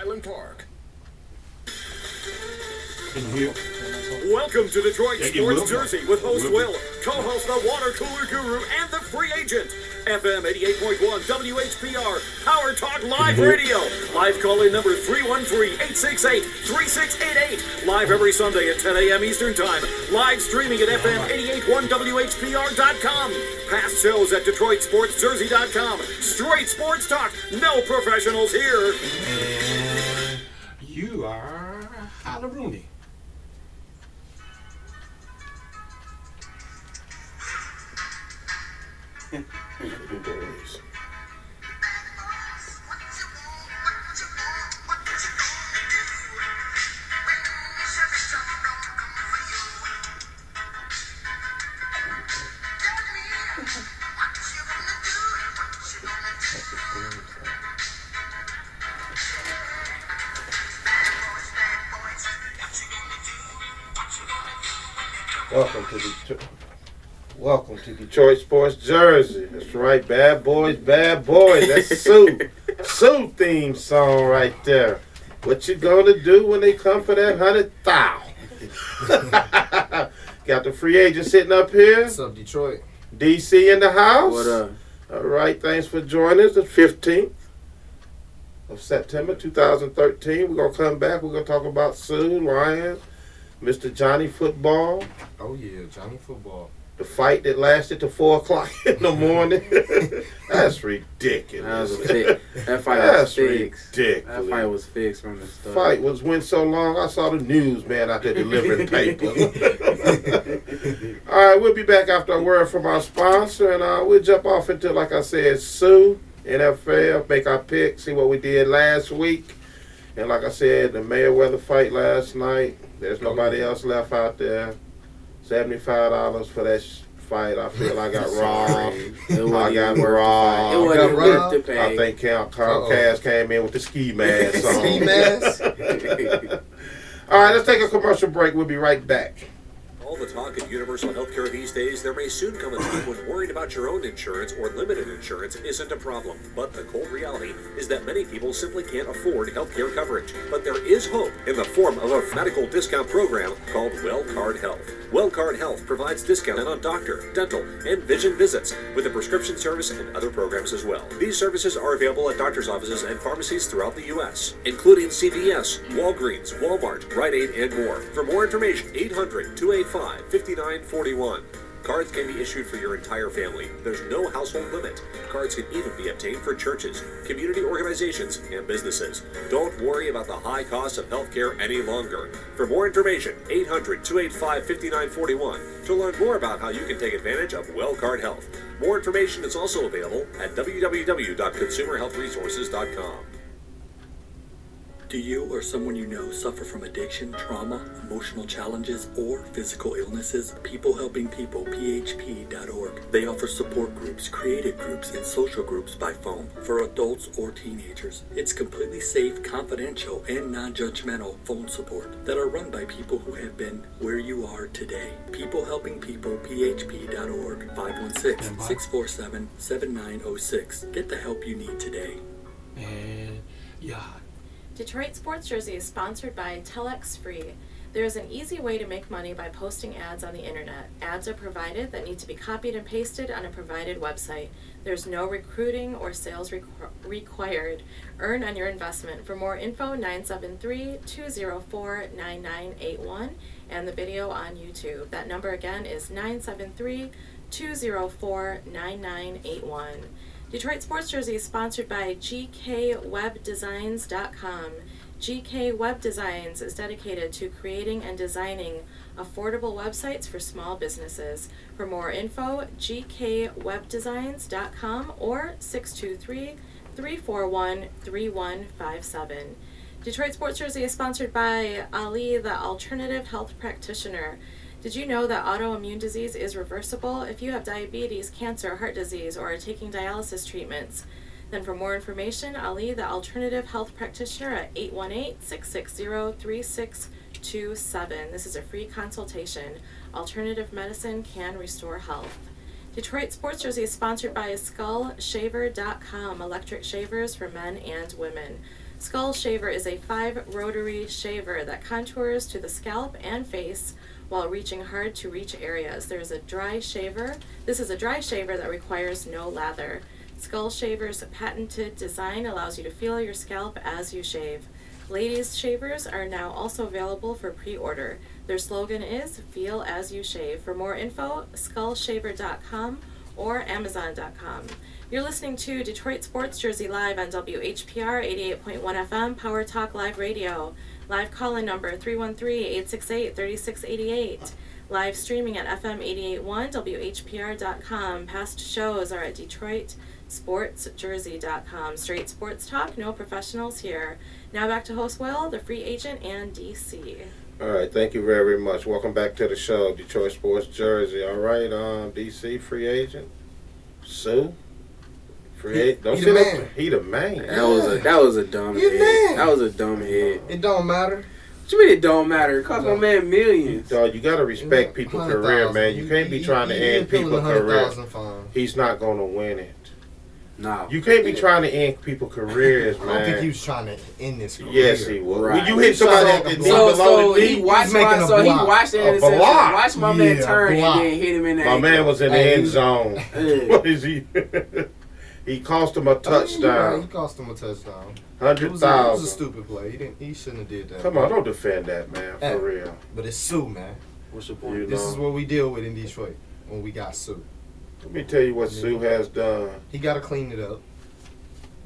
Highland Park. Welcome to Detroit Sports Jersey with host Will, co-host the Water Cooler Guru, and the Free Agent. FM 88.1 WHPR Power Talk Live Radio. Live call-in number 313-868-3688. Live every Sunday at 10 a.m. Eastern Time. Live streaming at FM 88.1WHPR.com. Past shows at DetroitSportsJersey.com. Straight sports talk. No professionals here. And you are Hollaroony. Welcome to Detroit Sports Jersey. That's right, bad boys, bad boys. That's Sue. Sue theme song right there. What you gonna do when they come for that 100,000? Got the Free Agent sitting up here. What's up, Detroit? DC in the house. What up? All right, thanks for joining us. The 15th of September 2013. We're gonna come back. We're gonna talk about Sue, Lion, Mr. Johnny Football. Oh yeah, Johnny Football. The fight that lasted to 4 o'clock in the morning. That's ridiculous. That fight was fixed. That fight was fixed from the start. Fight was went so long, I saw the newsman out there delivering paper. All right, we'll be back after a word from our sponsor, and we'll jump off into, like I said, Sue, NFL, make our pick, see what we did last week. And like I said, the Mayweather fight last night, there's nobody else left out there. $75 for that fight. I feel I got robbed. I got robbed. I think Comcast came in with the ski mask on. Ski mask? All right, let's take a commercial break. We'll be right back. All the talk of universal health care these days, there may soon come a time when worrying about your own insurance or limited insurance isn't a problem. But the cold reality is that many people simply can't afford health care coverage. But there is hope in the form of a medical discount program called WellCard Health. WellCard Health provides discounts on doctor, dental, and vision visits with a prescription service and other programs as well. These services are available at doctor's offices and pharmacies throughout the U.S., including CVS, Walgreens, Walmart, Rite Aid, and more. For more information, 800-285-5941. Cards can be issued for your entire family. There's no household limit. Cards can even be obtained for churches, community organizations, and businesses. Don't worry about the high cost of health care any longer. For more information, 800-285-5941 to learn more about how you can take advantage of WellCard Health. More information is also available at www.consumerhealthresources.com. Do you or someone you know suffer from addiction, trauma, emotional challenges, or physical illnesses? People Helping People, PHP.org. They offer support groups, creative groups, and social groups by phone for adults or teenagers. It's completely safe, confidential, and non-judgmental phone support that are run by people who have been where you are today. People Helping People, PHP.org, 516-647-7906. Get the help you need today. And yeah. Detroit Sports Jersey is sponsored by Telex Free. There is an easy way to make money by posting ads on the internet. Ads are provided that need to be copied and pasted on a provided website. There's no recruiting or sales required. Earn on your investment. For more info, 973-204-9981 and the video on YouTube. That number again is 973-204-9981. Detroit Sports Jersey is sponsored by gkwebdesigns.com. GK Web Designs is dedicated to creating and designing affordable websites for small businesses. For more info, gkwebdesigns.com or 623-341-3157. Detroit Sports Jersey is sponsored by Ali, the alternative health practitioner. Did you know that autoimmune disease is reversible? If you have diabetes, cancer, heart disease, or are taking dialysis treatments, then for more information, Ali, the alternative health practitioner at 818-660-3627. This is a free consultation. Alternative medicine can restore health. Detroit Sports Jersey is sponsored by SkullShaver.com, electric shavers for men and women. SkullShaver is a 5-rotary shaver that contours to the scalp and face while reaching hard to reach areas. There's a dry shaver. This is a dry shaver that requires no lather. SkullShaver's patented design allows you to feel your scalp as you shave. Ladies shavers are now also available for pre-order. Their slogan is "Feel as you shave." For more info, skullshaver.com or amazon.com. You're listening to Detroit Sports Jersey Live on WHPR 88.1 FM Power Talk Live Radio. Live call-in number 313-868-3688. Live streaming at FM881WHPR.com. Past shows are at DetroitSportsJersey.com. Straight sports talk, no professionals here. Now back to host Will, the free agent, and DC. All right, thank you very much. Welcome back to the show, Detroit Sports Jersey. All right, DC, free agent, Sue. He the man. That was a dumb head. That was a dumb head. It don't matter. What you mean it don't matter? It cost my man millions. Dog, you gotta respect people's career, man. You can't be trying to end people's career. He's not gonna win it. No. You can't be trying to end people's careers, man. I don't think he was trying to end this career. Yes, he was. Right. When you hit somebody at the knee below the knee, he watched my man turn and then hit him in the ankle. My man was in the end zone. What is he? He cost him a touchdown. He cost him a touchdown. 100,000. It was a stupid play. He shouldn't have did that. Come on, don't defend that, man. For real. But it's Sue, man. What's your point? This is what we deal with in Detroit when we got Sue. Let me tell you what Sue has done. He got to clean it up.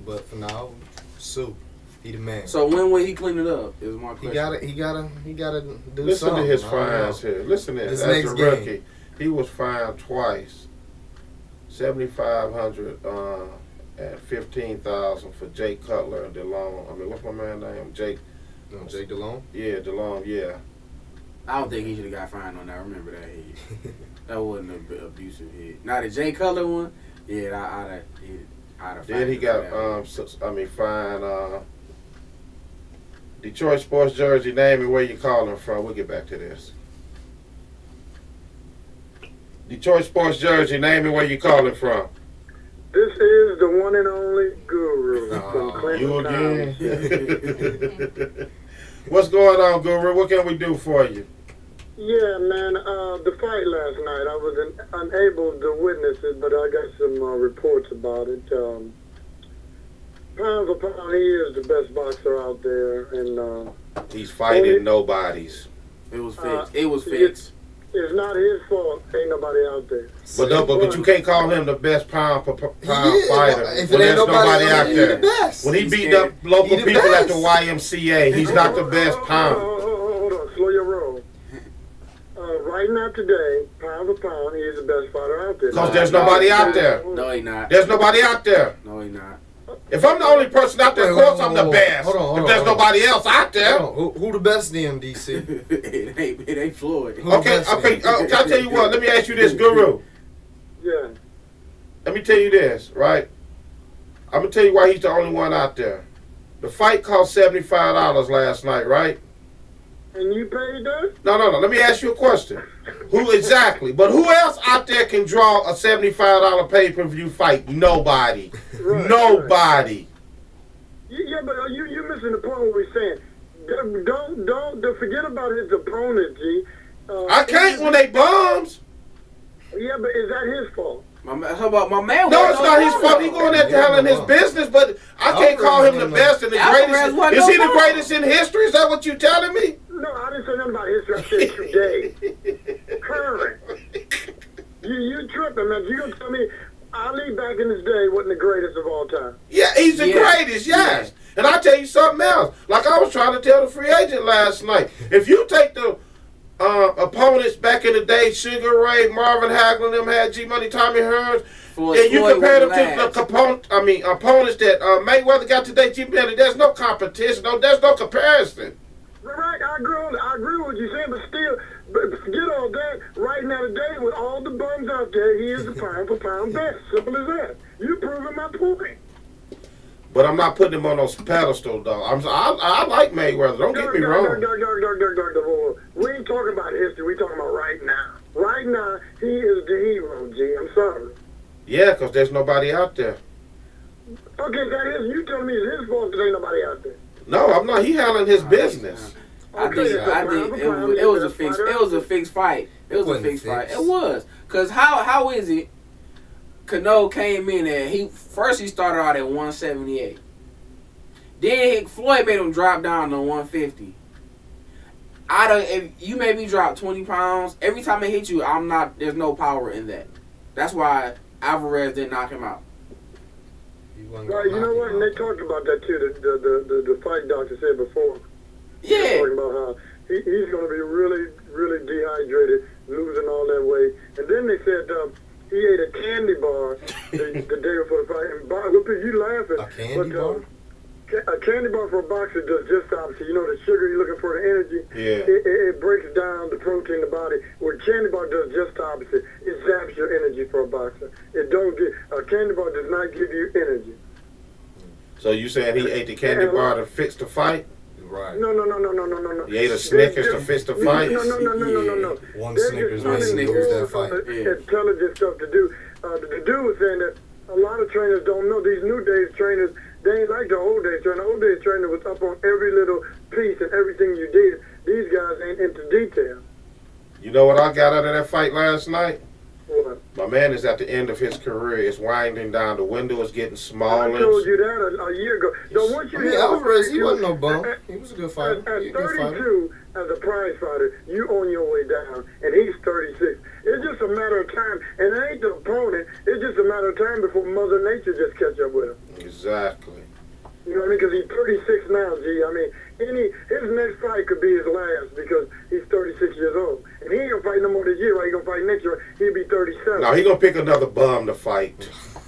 But for now, Sue, he the man. So when will he clean it up? Is my question. He gotta do something. Listen to his fines here. Listen to this. As a rookie, he was fined twice. $7,500 and $15,000 for Jake Cutler and DeLong. I mean, what's my man's name? Jake DeLong? Yeah, DeLong, yeah. I don't think he should have got fined on that. I remember that hit. That wasn't an abusive hit. Now, the Jake Cutler one, yeah, I'd have Then he got, fined. Detroit Sports Jersey name and where you calling from. We'll get back to this. Detroit Sports Jersey, name and where you calling from. This is the one and only Guru from Clinton. You again? What's going on, Guru? What can we do for you? Yeah, man, the fight last night, I was unable to witness it, but I got some reports about it. Pound for pound, he is the best boxer out there. And he's fighting nobodies. It was fixed. It's not his fault. Ain't nobody out there. But you can't call him the best pound fighter when there's nobody out there. When he beat up local people at the YMCA, he's not the best pound. Hold on, slow your roll. Right now today, pound for pound, he's the best fighter out there. Because there's nobody out there. No, he's not. There's nobody out there. No, he's not. If I'm the only person out there, of course I'm the best. If there's nobody else out there. Who the best then, DC? It ain't Floyd. Okay, I'll tell you what. Let me ask you this, Guru. Yeah. Let me tell you this, right? I'm going to tell you why he's the only one out there. The fight cost $75 last night, right? And you paid that? No. Let me ask you a question. Who exactly? But who else out there can draw a $75 pay-per-view fight? Nobody. Right, nobody. Right. Yeah, but you're missing the point of what we're saying. Don't forget about his opponent, G. I can't when they bums. Yeah, but is that his fault? How about my man? No, it's not his fault. He's going there to hell in his business, but I can't call him the best and the greatest. Is he the greatest in history? Is that what you're telling me? No, I didn't say nothing about history. I said today. Current. You tripping, man. You going to tell me Ali back in his day wasn't the greatest of all time? Yeah, he's the greatest, yes. Yeah. And I'll tell you something else. Like I was trying to tell the free agent last night. If you take the opponents back in the day, Sugar Ray, Marvin Hagler, them had G-Money, Tommy Hearns, and you compare them to the opponents that Mayweather got today, G-Money, there's no competition. There's no comparison. Right, I agree with you saying, but still, forget all that. Right now today, with all the bums out there, he is the pound for pound best. Simple as that. You're proving my point. But I'm not putting him on those pedestal, though. I like Mayweather. Don't get me wrong. We ain't talking about history. We talking about right now. Right now, he is the hero, G. I'm sorry. Yeah, because there's nobody out there. Okay, that is. You telling me it's his fault because ain't nobody out there. No, I'm not. He handling his business. It was a fixed fight. It was. Because how is it Cano came in and he started out at 178. Then Floyd made him drop down to 150. If you maybe drop 20 pounds, every time it hit you, there's no power in that. That's why Alvarez didn't knock him out. Right, you know what? And they talked about that too. The fight doctor said before. Yeah. Talking about how he's going to be really, really dehydrated, losing all that weight. And then they said he ate a candy bar the day before the fight. And Bob, you laughing? A candy bar? A candy bar for a boxer does just the opposite. You know, the sugar you're looking for, the energy, it breaks down the protein in the body. Well, candy bar does just the opposite. It zaps your energy for a boxer. A candy bar does not give you energy. So you said he ate the candy bar to fix the fight? Right. No. He ate a Snickers to fix the fight? No. One Snickers, that fight. Intelligent stuff to do. The dude was saying that a lot of trainers don't know. These new days trainers, they ain't like the old days trainer. The old days trainer was up on every little piece and everything you did. These guys ain't into detail. You know what I got out of that fight last night? What? My man is at the end of his career. It's winding down. The window is getting smaller. I told you that a year ago. Alvarez, he wasn't no bum. He was a good fighter. At 32, as a prize fighter, you on your way down, and he's 36. It's just a matter of time, and it ain't the opponent. It's just a matter of time before Mother Nature just catch up with him. Exactly. You know what I mean? Because he's 36 now, G. I mean, his next fight could be his last because he's 36 years old. And he ain't going to fight no more this year, right? He's going to fight next year. He'll be 37. No, he's going to pick another bum to fight.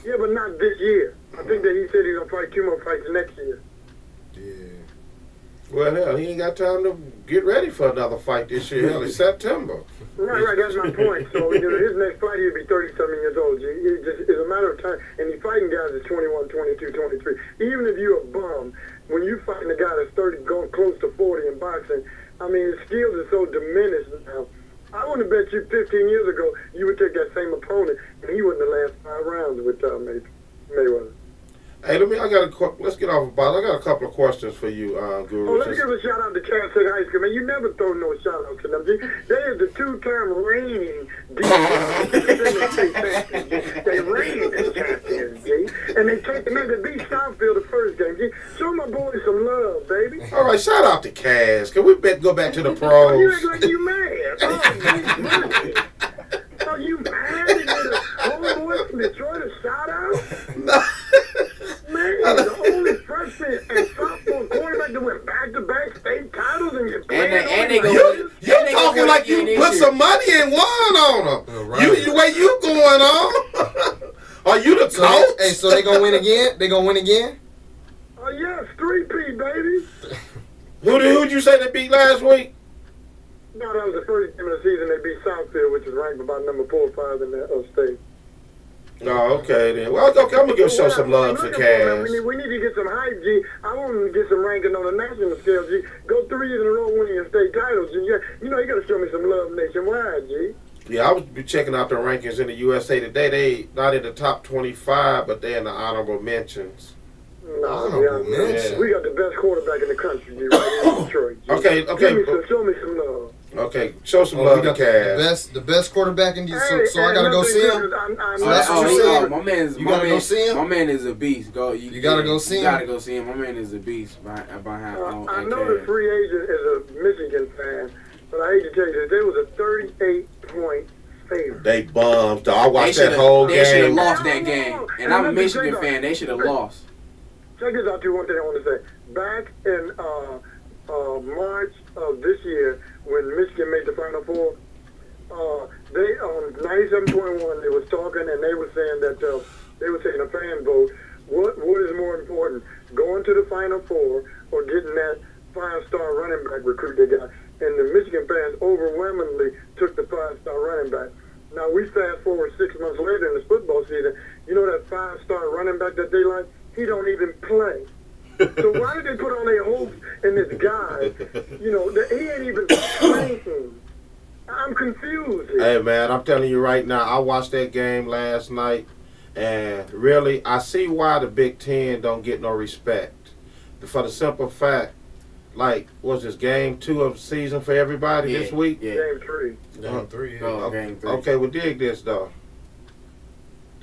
Yeah, but not this year. I think that he said he's going to fight 2 more fights next year. Yeah. Well, hell, he ain't got time to get ready for another fight this year. Hell, it's September. Right, that's my point. So, you know, his next fight, he'll be 37 years old. It's a matter of time. And he's fighting guys that's 21, 22, 23. Even if you're a bum, when you're fighting a guy that's 30, going close to 40 in boxing, I mean, his skills are so diminished now. I want to bet you 15 years ago, you would take that same opponent, and he wouldn't have lasted 5 rounds with Mayweather. Hey, let's get off about it. I got a couple of questions for you, Guru. Oh, let's give a shout out to Cass Tech High School, man. You never throw no shout out to them. They are the 2-term reigning defense. They reigned in Cass Tech, G. And they take them out. They beat Southfield the first game, G. Show my boys some love, baby. All right, shout out to Cass. Can we go back to the pros? Oh, you act like you mad. Oh, you mad. Are you mad at the homeboy from Detroit a shout out? No. Man, the only freshman and sophomore quarterback that went back-to-back state titles and get paid. You're talking like you put some money and won on them. Right. Where you going on? Are you the coach? Hey, so they gonna win again? They gonna win again? Oh yes, 3-peat, baby. Who'd you say they beat last week? No, that was the first game of the season. They beat Southfield, which is ranked about number 4 or 5 in the upstate. Oh, okay then. Well, okay, I'm gonna give show some love to Cass. We need to get some hype, G. I want him to get some ranking on the national scale, G. Go 3 years in a row winning a state title, G. Yeah, you know you gotta show me some love nationwide, G. Yeah, I was checking out the rankings in the USA today. They not in the top 25, but they're in the honorable mentions. Honorable mentions. We got the best quarterback in the country, G. Right here in Detroit. G. Okay. Show me some love. Okay, show some love to Cass. The best quarterback in the so I gotta go see him. My man is a beast. You gotta go see him. My man is a beast. I know the free agent is a Michigan fan, but I hate to tell you that there was a 38-point favorite. They bummed. I watched that whole game. They should have lost that game. And I'm a Michigan fan. They should have lost. Check this out, too. One thing I want to say. Back in March of this year, when Michigan made the Final Four, they 97.1. They was talking, and they were saying that they were taking a fan vote. What is more important, going to the Final Four or getting that 5-star running back recruit they got? And the Michigan fans overwhelmingly took the 5-star running back. Now we fast forward 6 months later in this football season. You know that 5-star running back that they like? He don't even play. So why did they put all their hopes in this guy? You know, he ain't even playing. I'm confused here. Hey, man, I'm telling you right now, I watched that game last night, and really, I see why the Big Ten don't get no respect. for the simple fact, like, was this game 2 of the season for everybody this week? Yeah. Game 3. Game 3. Game 3. Okay, well, dig this, though.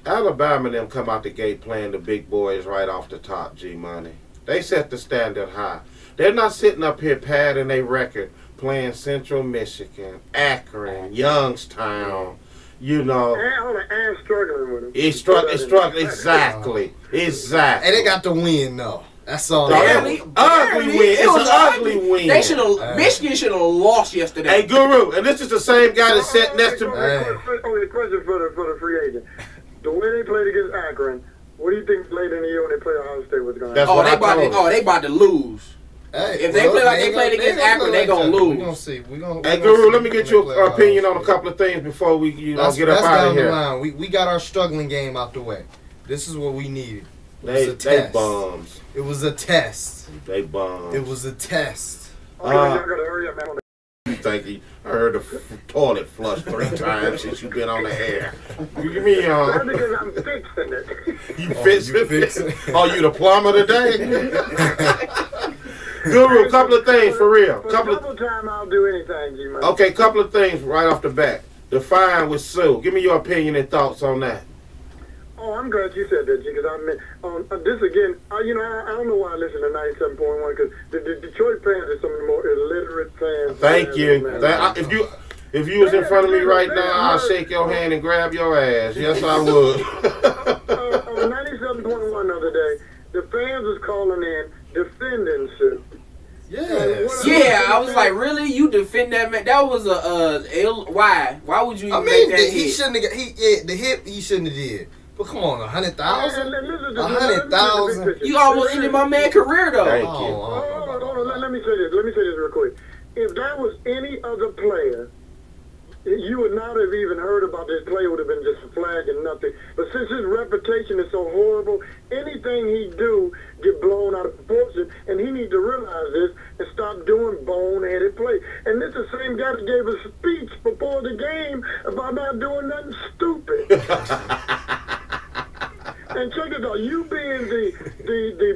Alabama and them come out the gate playing the big boys right off the top, G-Money. They set the standard high. They're not sitting up here padding their record playing Central Michigan, Akron, Youngstown, you know. And struggling with them. It's struggling, exactly. Exactly. And they got the win, though. That's all. Ugly win. It was an ugly win. Michigan should have lost yesterday. Hey, Guru, and this is the same guy that sat next to me. Only a question for the free agent. The way they played against Akron, what do you think later in the year when they played Ohio State was going to happen? They about to lose. Hey, if they play like they played against Akron, they going to lose. We're going to see. Hey, Guru, let me get your opinion on a couple of things before we get up out of here. That's down the line. We got our struggling game out the way. This is what we needed. They bums. It was a test. They bums. It was a test. I heard the toilet flush 3 times since you've been on the air. Give me because I'm fixing it. You fixing it? Oh, you the plumber today? Guru, a couple of things for real. Couple of times I'll do anything, G-Man. Okay, couple of things right off the bat. The fine with Sue. Give me your opinion and thoughts on that. Oh, I'm glad you said that, G, because I mean, this again, I don't know why I listen to 97.1, because the Detroit fans are some of the more illiterate fans. Thank you. If you was in front of me right now, I'd shake your hand and grab your ass. Yes, I would. On 97.1 the other day, the fans was calling in defending Sue. Yes. Yeah, I was like, really? You defend that man? That was why? Why would you even make that hit? He shouldn't have did. But come on, 100,000? 100,000? You almost ended my man's career, though. Thank you. Hold on. Let me say this real quick. If that was any other player, you would not have even heard about this play. It would have been just a flag and nothing. But since his reputation is so horrible, anything he do get blown out of proportion, and he need to realize this and stop doing boneheaded play. And this is the same guy that gave a speech before the game about not doing nothing stupid. And check it out, you being the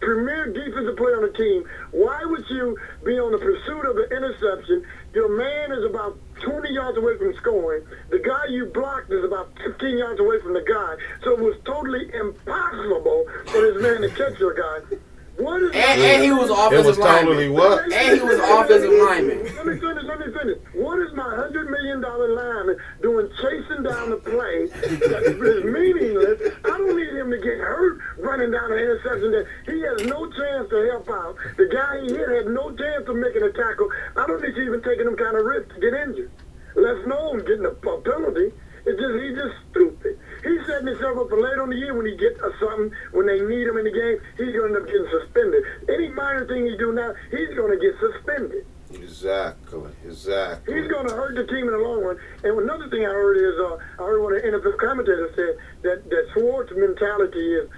premier defensive player on the team, why would you be on the pursuit of an interception? Your man is about 20 yards away from scoring. The guy you blocked is about 15 yards away from the guy. So it was totally impossible for this man to catch your guy. What is and he was offensive lineman. Totally what? And he was offensive lineman. Let me finish. What is my $100 million lineman doing chasing down the play that is meaningless? I don't need him to get hurt running down an interception that he has no chance to help out. The guy he hit had no chance of making a tackle. I don't think he's even taking them kind of risk to get injured. Let's know him getting a penalty. He's just stupid. He's setting himself up for later on the year when he gets something, when they need him in the game, he's going to end up getting suspended. Any minor thing he do now, he's going to get suspended. Exactly. He's going to hurt the team in the long run. And another thing I heard is, I heard one of the NFL commentators said that Swartz mentality is,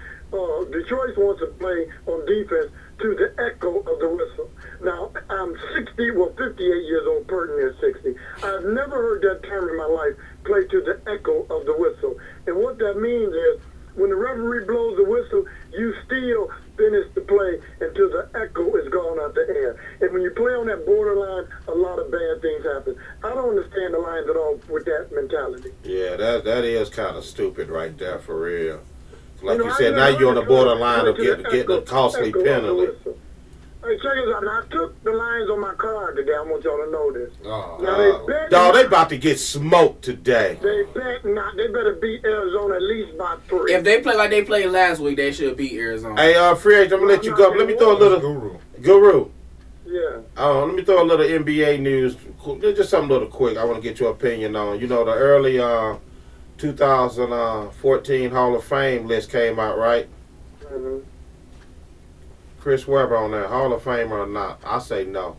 Detroit wants to play on defense to the echo of the whistle. Now, I'm 58 years old, Burton is 60. I've never heard that term in my life, play to the echo of the whistle. And what that means is, when the referee blows the whistle, you still finish the play until the echo is gone out the air. And when you play on that borderline, a lot of bad things happen. I don't understand the Lions at all with that mentality. Yeah, that is kind of stupid right there, for real. Like you said, now you're on the borderline of getting a costly penalty. Hey, check this out. Now, I took the Lions on my card today. I want y'all to know this. They about to get smoked today. They bet not. They better beat Arizona at least by 3. If they play like they played last week, they should beat Arizona. Hey, free agent, I'm going to let you go. Let me throw a little... Guru. Yeah. Let me throw a little NBA news. Just something a little quick I want to get your opinion on. You know, the early... 2014 Hall of Fame list came out, right? Mm-hmm. Chris Webber on there, Hall of Famer or not? I say no.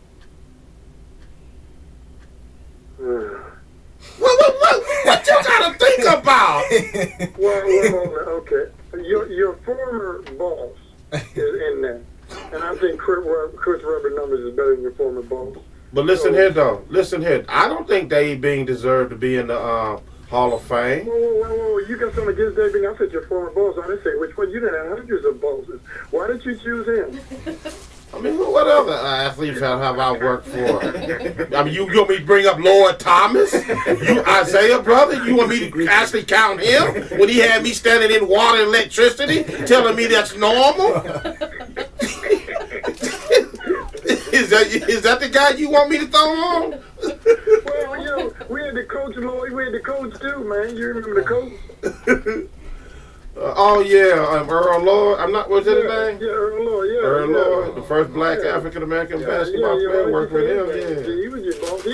What you gotta think about? Okay. Your former boss is in there, and I think Chris Webber numbers is better than your former boss. But listen here, though. I don't think they being deserved to be in the Hall of Fame. Whoa. You got something against David? I said your former boss. I didn't say which one. You didn't have hundreds of bosses. Why did you choose him? I mean, what other athletes have I worked for? I mean, you want me to bring up Lord Thomas? You Isaiah, brother? You want me to actually count him? When he had me standing in water and electricity, telling me that's normal? Is that the guy you want me to throw on? Well, you know, we had the coach, Lloyd. We had the coach, too, man. You remember the coach? Earl Lloyd. I'm not. Was that his name? Yeah, Earl Lloyd. Yeah, Earl Lloyd, the first black African American basketball player. Worked with him. Yeah, he was your boss.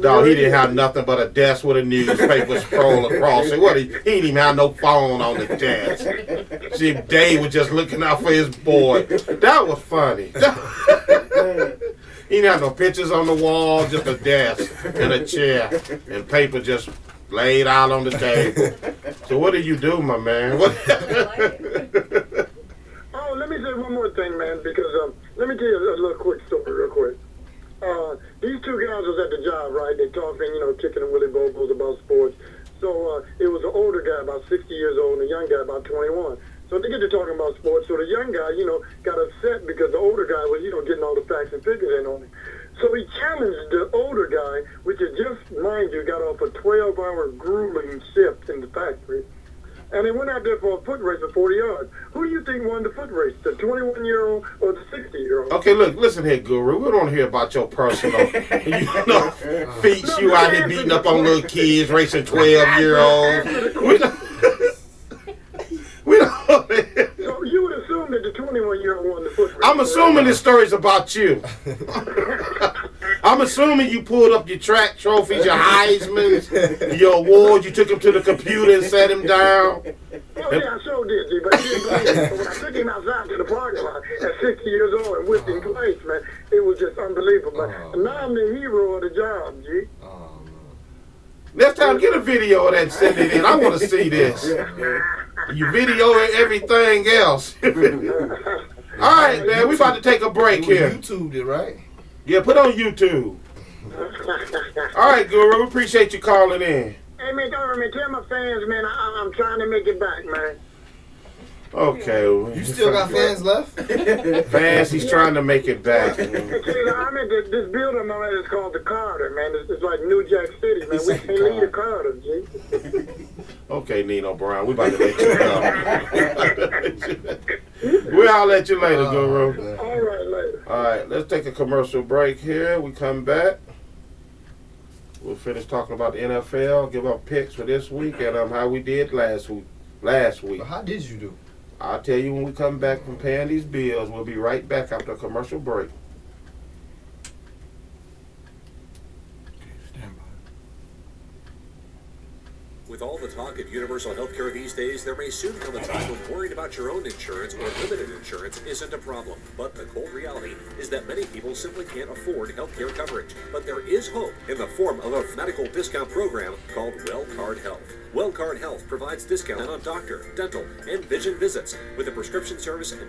No, he didn't have nothing but a desk with a newspaper scroll across it. He didn't even have no phone on the desk. See, Dave was just looking out for his boy. That was funny. He didn't have no pictures on the wall, just a desk and a chair and paper just laid out on the table. So what do you do, my man? Oh, let me say one more thing, man, because let me tell you a little quick story real quick. These two guys was at the job, right? They talking, you know, kicking and Willie Bobos about sports. So it was an older guy, about 60 years old, and a young guy, about 21. So they get to talking about sports. So the young guy, you know, got upset because the older guy was, you know, getting all the facts and figures in on it. So he challenged the older guy, which is just, mind you, got off a 12-hour grueling shift in the factory. And they went out there for a foot race of 40 yards. Who do you think won the foot race, the 21-year-old or the 60-year-old? Okay, look, listen here, Guru. We don't want to hear about your personal, feats. You out here beating up on little kids, racing 12-year-olds. So you would assume that the 21-year-old won the foot race. I'm assuming this story's about you. I'm assuming you pulled up your track trophies, your Heismans, your awards. You took him to the computer and sat him down. Oh, yeah, I sure did, G, but he didn't blame me. But when I took him outside to the parking lot at 60 years old and whipped him twice, man, it was just unbelievable. But now I'm the hero of the job, G. Next time, get a video of that and send it in. I want to see this. You video everything else. All right, man, we about to take a break here. YouTubed it, right? Yeah, put on YouTube. All right, Guru, we appreciate you calling in. Hey, man, tell my fans, man, I'm trying to make it back, man. Okay. Well, you still got fans left? Fans, he's trying to make it back. I'm in this building, man, it's called the Carter, man. It's like New Jack City, man. We can't leave the Carter, G. Okay, Nino Brown, we about to let you go. We'll holler at you later, Guru. All right, later. All right, let's take a commercial break here. We come back. We'll finish talking about the NFL, give our picks for this week, and how we did last week. How did you do? I'll tell you when we come back from paying these bills. We'll be right back after a commercial break. With all the talk of universal health care these days, there may soon come a time when worried about your own insurance or limited insurance isn't a problem. But the cold reality is that many people simply can't afford health care coverage. But there is hope in the form of a medical discount program called WellCard Health. WellCard Health provides discount on doctor, dental, and vision visits with a prescription service and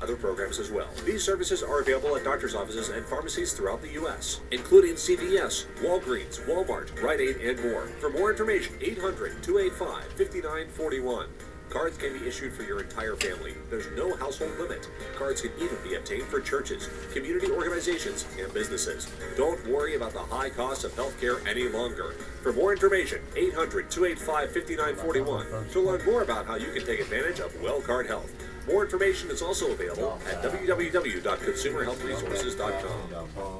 other programs as well. These services are available at doctor's offices and pharmacies throughout the U.S., including CVS, Walgreens, Walmart, Rite Aid, and more. For more information, 800-285-5941. Cards can be issued for your entire family. There's no household limit. Cards can even be obtained for churches, community organizations, and businesses. Don't worry about the high cost of health care any longer. For more information, 800-285-5941 to learn more about how you can take advantage of WellCard Health. More information is also available at www.consumerhealthresources.com.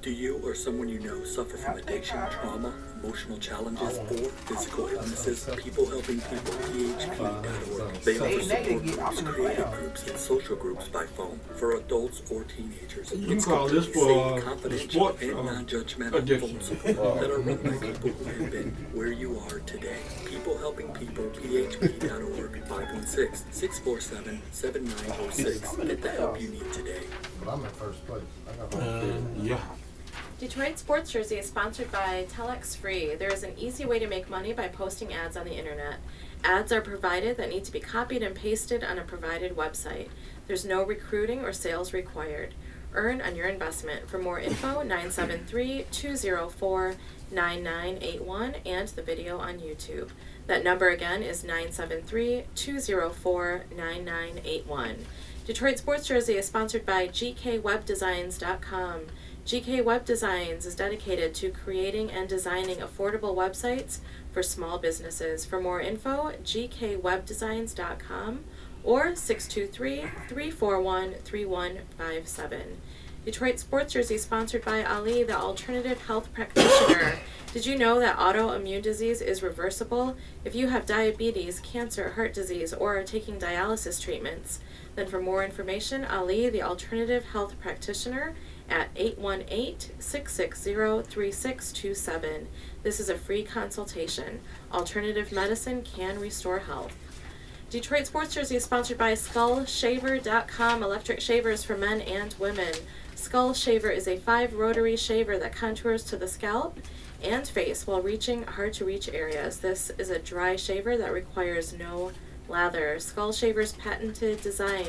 Do you or someone you know suffer from addiction, trauma, emotional challenges, or physical illnesses? People Helping People, PHP.org. They offer support groups, creative groups, and social groups by phone for adults or teenagers. It's completely safe, confidential, and non-judgmental phone support that are run by people who have been where you are today. People Helping People, PHP.org, 516-647-7906. Get the help you need today. But I'm in first place. I got yeah. Detroit Sports Jersey is sponsored by Telex Free. There is an easy way to make money by posting ads on the internet. Ads are provided that need to be copied and pasted on a provided website. There's no recruiting or sales required. Earn on your investment. For more info, 973-204-9981 and the video on YouTube. That number again is 973-204-9981. Detroit Sports Jersey is sponsored by gkwebdesigns.com. GK Web Designs is dedicated to creating and designing affordable websites for small businesses. For more info, gkwebdesigns.com or 623-341-3157. Detroit Sports Jersey sponsored by Ali, the alternative health practitioner. Did you know that autoimmune disease is reversible? If you have diabetes, cancer, heart disease, or are taking dialysis treatments, then for more information, Ali, the alternative health practitioner, at 818-660-3627. This is a free consultation. Alternative medicine can restore health. Detroit Sports Jersey is sponsored by SkullShaver.com, electric shavers for men and women. SkullShaver is a 5-rotary shaver that contours to the scalp and face while reaching hard-to-reach areas. This is a dry shaver that requires no lather. SkullShaver's patented design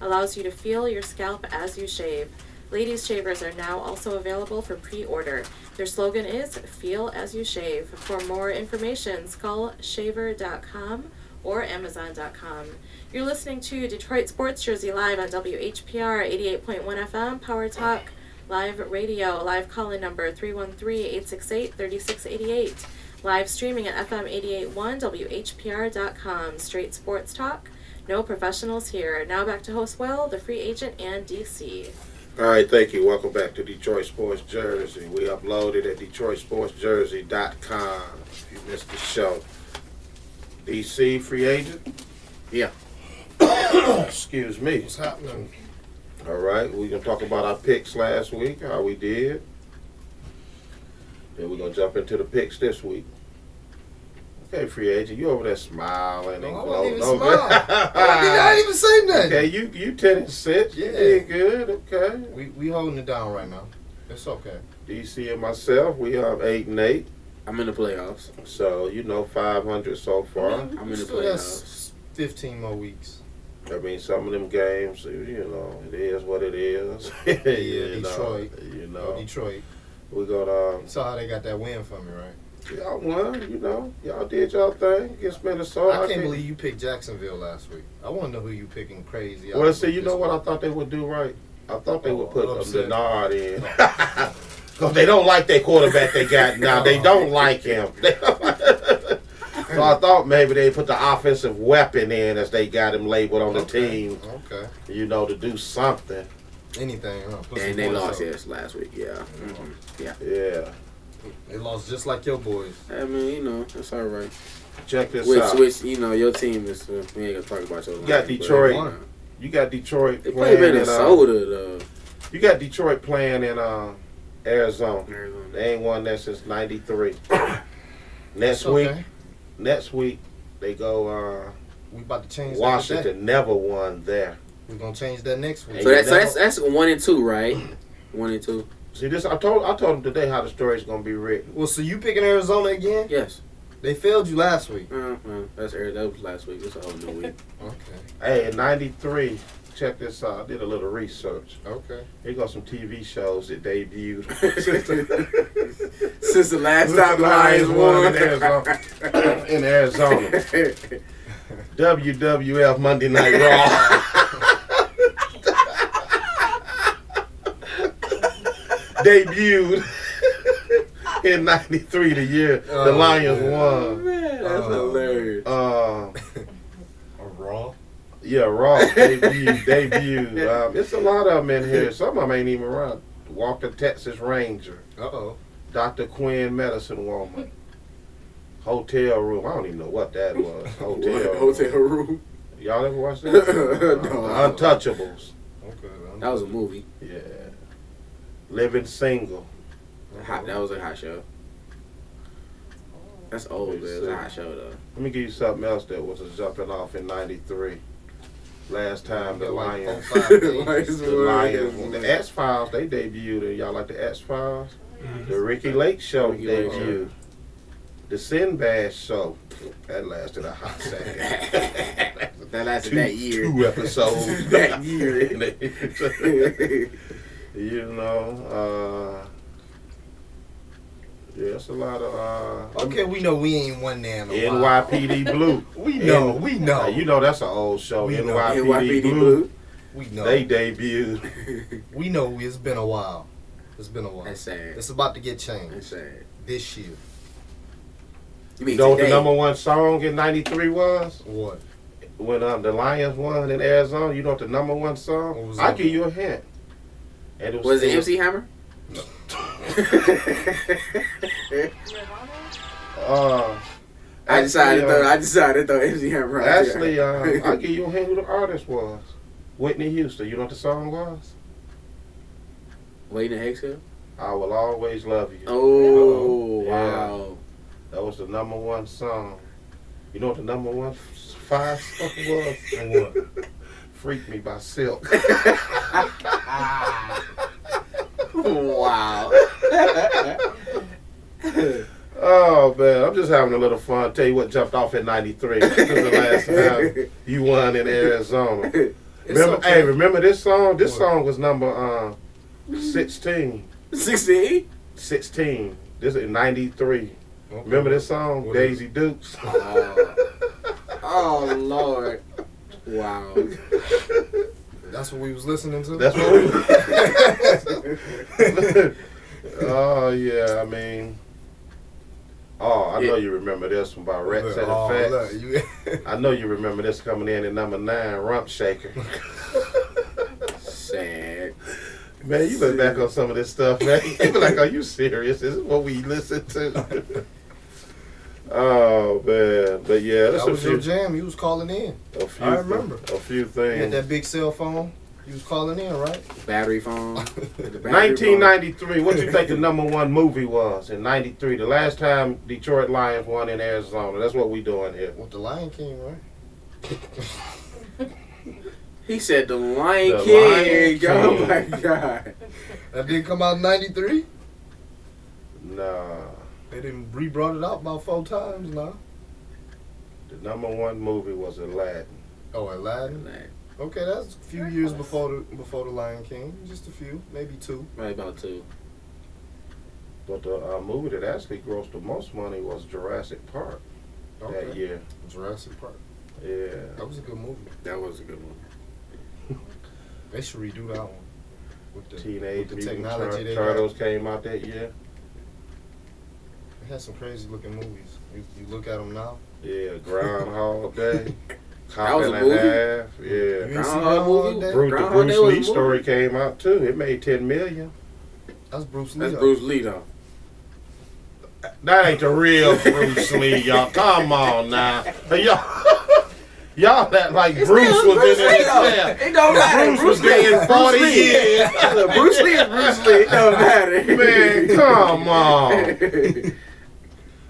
allows you to feel your scalp as you shave. Ladies shavers are now also available for pre-order. Their slogan is, "Feel as you shave." For more information, SkullShaver.com or Amazon.com. You're listening to Detroit Sports Jersey live on WHPR 88.1 FM, Power Talk, live radio, live call-in number 313-868-3688. Live streaming at FM881WHPR.com. Straight sports talk, no professionals here. Now back to host Will, the free agent, and DC. All right, thank you. Welcome back to Detroit Sports Jersey. We uploaded at DetroitSportsJersey.com. If you missed the show. DC, free agent? Yeah. Excuse me. What's happening? All right, we're going to talk about our picks last week, how we did. Then we're going to jump into the picks this week. Okay, free agent, you over there smiling and gloating. No, I didn't even say nothing. Okay, you 10-6. Yeah. You did good, okay. We holding it down right now. It's okay. DC and myself, we are 8-8. I'm in the playoffs. So, you know, 500 so far. I'm in the playoffs. 15 more weeks. I mean, some of them games, you know, it is what it is. Yeah, Detroit. You know. Detroit. We're going to... You saw how they got that win from me, right? Y'all won, you know. Y'all did y'all thing against Minnesota. I can't believe you picked Jacksonville last week. I want to know who you picking crazy. Well, see, you know what I thought they would do right? I thought they would put Denard in. Because they don't like that quarterback they got now. They don't like him. So I thought maybe they put the offensive weapon in as they got him labeled on the team. Okay. You know, to do something. Anything, huh? And they lost us last week, yeah. Mm-hmm. Yeah. Yeah. They lost just like your boys. I mean, you know, that's all right. Check this out. Which, you know, your team is, we ain't going to talk about your team. You got Detroit playing. They play Minnesota, though. You got Detroit playing in Arizona. They ain't won that since 93. Next week, they go we about to change Washington. That never won there. We're going to change that next week. So that's 1-2, right? 1-2. See this? I told him today how the story's gonna be written. Well, so you picking Arizona again? Yes. They failed you last week. That was last week. It's a whole new week. Okay. Hey, in '93, check this out. I did a little research. Okay. Here go some TV shows that debuted since the last time Lions won in Arizona. In Arizona. WWF Monday Night Raw. Debuted in '93, the year the Lions won. Man, that's hilarious. Raw? Yeah, Raw. Debuted. It's a lot of them in here. Some of them ain't even around. Walker, Texas Ranger. Uh-oh. Dr. Quinn, Medicine Woman. Hotel Room. I don't even know what that was. Hotel Room. Y'all ever watch that? No. Untouchables. Okay. That was a movie. Yeah. Living Single. That was a hot show. That's old, but it was a hot show, though. Let me give you something else that was jumping off in '93. Last time the Lions. The X-Files, they debuted. Y'all like the X-Files? Mm-hmm. The Ricky Lake Show debuted. The Sinbad Show. That lasted a hot second. That lasted that year. Two episodes. That year. You know, yeah, it's a lot of. Okay, we know we ain't one damn. NYPD Blue. We know, we know. You know that's an old show. NYPD Blue. We know they debuted. We know it's been a while. It's been a while. That's sad. It's about to get changed. That's sad. This year. You mean know today? What the number one song in '93 was? What? When the Lions won in Arizona, you know what the number one song was? I'll give you a hint. And it was it MC Hammer? No. I decided to throw MC Hammer out. Actually, I'll give you a hint who the artist was. Whitney Houston. You know what the song was? Waiting to Exhale? I Will Always Love You. Oh, wow. Yeah. That was the number one song. You know what the number one song was? What? Freak Me by Silk. Wow. Oh, man. I'm just having a little fun. Tell you what jumped off in '93. This was the last time you won in Arizona. Remember, okay. Hey, remember this song? This song was number 16. 16? 16. This is in '93. Okay. Remember this song? What Daisy Dukes. Oh, Lord. Wow. That's what we was listening to? That's what we was. Oh, yeah, I mean. Oh, I know you remember this one by Rex and the Facts. I know you remember this coming in at number 9, Rump Shaker. Sad. Man, you look back on some of this stuff, man. You be like, are you serious? This is what we listen to. Oh, man. But yeah, that was your jam. You was calling in. I remember. A few things. You had that big cell phone. You was calling in, right? Battery phone. 1993. What do you think the number one movie was in '93? The last time Detroit Lions won in Arizona. That's what we doing here. With the Lion King, right? He said the Lion King. Oh my God. That didn't come out in '93? Nah. They didn't re-brought it out about 4 times, nah. The number one movie was Aladdin. Oh, Aladdin? Aladdin. Okay, that's a few years before the Lion King. Just a few, maybe 2. Right, about 2. But the movie that actually grossed the most money was Jurassic Park that year. Jurassic Park. Yeah. That was a good movie. That was a good movie. They should redo that one. With the Teenage Mutant Turtles came out that year. They had some crazy looking movies. You look at them now. Yeah, Groundhog Day. That was a movie? Yeah. The Bruce Lee story came out too. It made $10 million. That's Bruce Lee. That's Bruce Lee though. That ain't the real Bruce Lee, y'all. Come on now. Y'all that like Bruce was in there. It don't matter. Bruce Lee was in 40 years. Bruce Lee is Bruce Lee. It don't matter. Man, come on.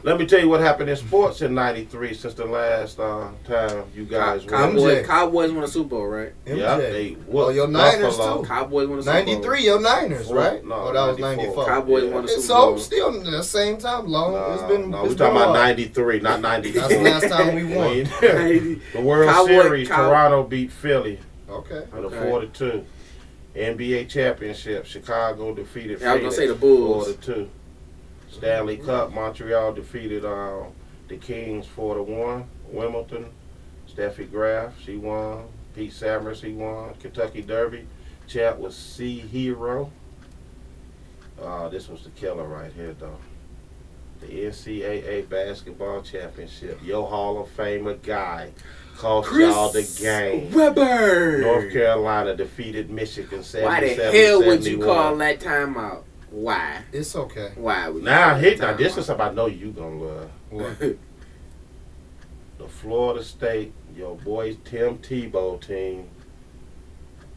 Let me tell you what happened in sports in '93 since the last time you guys won. Cowboys won a Super Bowl, right? Yeah, they won. Oh, your Niners too. Cowboys won a Super Bowl. '93, your Niners, right? No, oh, that was '94. Cowboys won a Super Bowl. So still the same time, long. It's been. No, we're talking about '93, not '94. That's the last time we won. The World Series, Toronto beat Philly. Okay. On a 4-2. NBA championship, Chicago defeated. Yeah, I was gonna say the Bulls. 4-2. Stanley Cup, Montreal defeated the Kings 4-1. Wimbledon, Steffi Graf, she won. Pete Sampras, he won. Kentucky Derby, champ was C Hero. This was the killer right here, though. The NCAA basketball championship. Your Hall of Famer guy cost y'all the game. Chris Webber. North Carolina defeated Michigan 77-71. Why the hell would you call that timeout? Why? It's okay. Why? Now this is something I know you gonna love. What? The Florida State, your boy Tim Tebow team,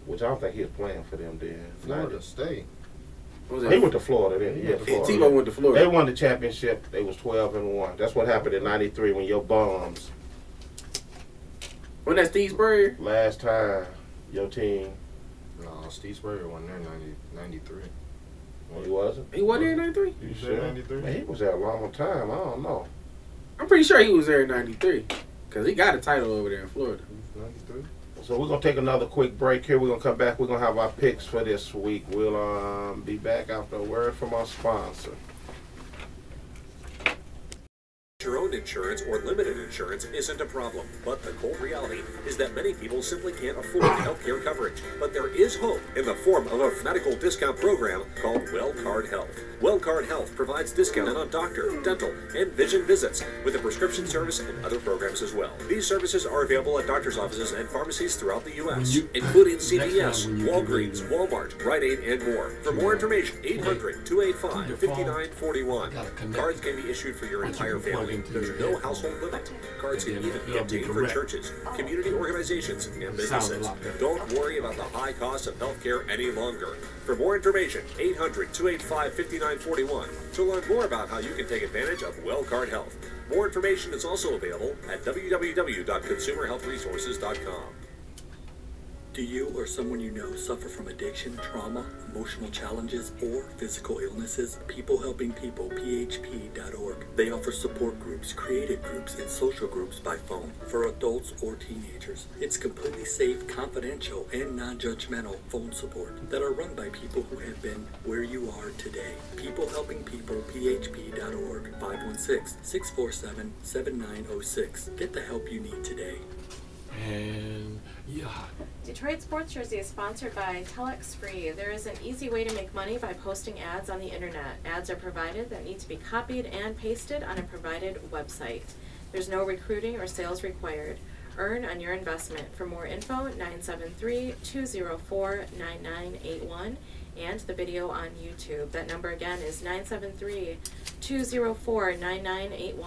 which I don't think he was playing for them then. Florida State. He went to Florida then. Yeah, Florida. Tebow went to Florida. They won the championship. They was 12-1. That's what happened in '93 when your bums. When that Steesbury? Last time your team. No, Steesbury won there in '93. Well, he wasn't. He wasn't there in '93? You sure? 93? Man, he was there a long time. I don't know. I'm pretty sure he was there in '93 because he got a title over there in Florida. 93? So we're going to take another quick break here. We're going to come back. We're going to have our picks for this week. We'll be back after a word from our sponsor. Your own insurance or limited insurance isn't a problem, but the cold reality is that many people simply can't afford health care coverage. But there is hope in the form of a medical discount program called WellCard Health. WellCard Health provides discount on doctor, dental, and vision visits with a prescription service and other programs as well. These services are available at doctor's offices and pharmacies throughout the U.S., including CVS, Walgreens, Walmart, Rite Aid, and more. For more information, 800-285-5941. Cards can be issued for your entire family. There's no household limit. Cards can even be obtained for churches, community organizations, and businesses. Don't worry about the high cost of health care any longer. For more information, 800-285-5941 to learn more about how you can take advantage of WellCard Health. More information is also available at www.consumerhealthresources.com. Do you or someone you know suffer from addiction, trauma, emotional challenges, or physical illnesses? People Helping People, PHP.org. They offer support groups, creative groups, and social groups by phone for adults or teenagers. It's completely safe, confidential, and non-judgmental phone support that are run by people who have been where you are today. People Helping People, PHP.org. 516-647-7906. Get the help you need today. And yeah. Detroit Sports Jersey is sponsored by Telex Free. There is an easy way to make money by posting ads on the internet. Ads are provided that need to be copied and pasted on a provided website. There's no recruiting or sales required. Earn on your investment. For more info, 973-204-9981 and the video on YouTube. That number again is 973-204-9981.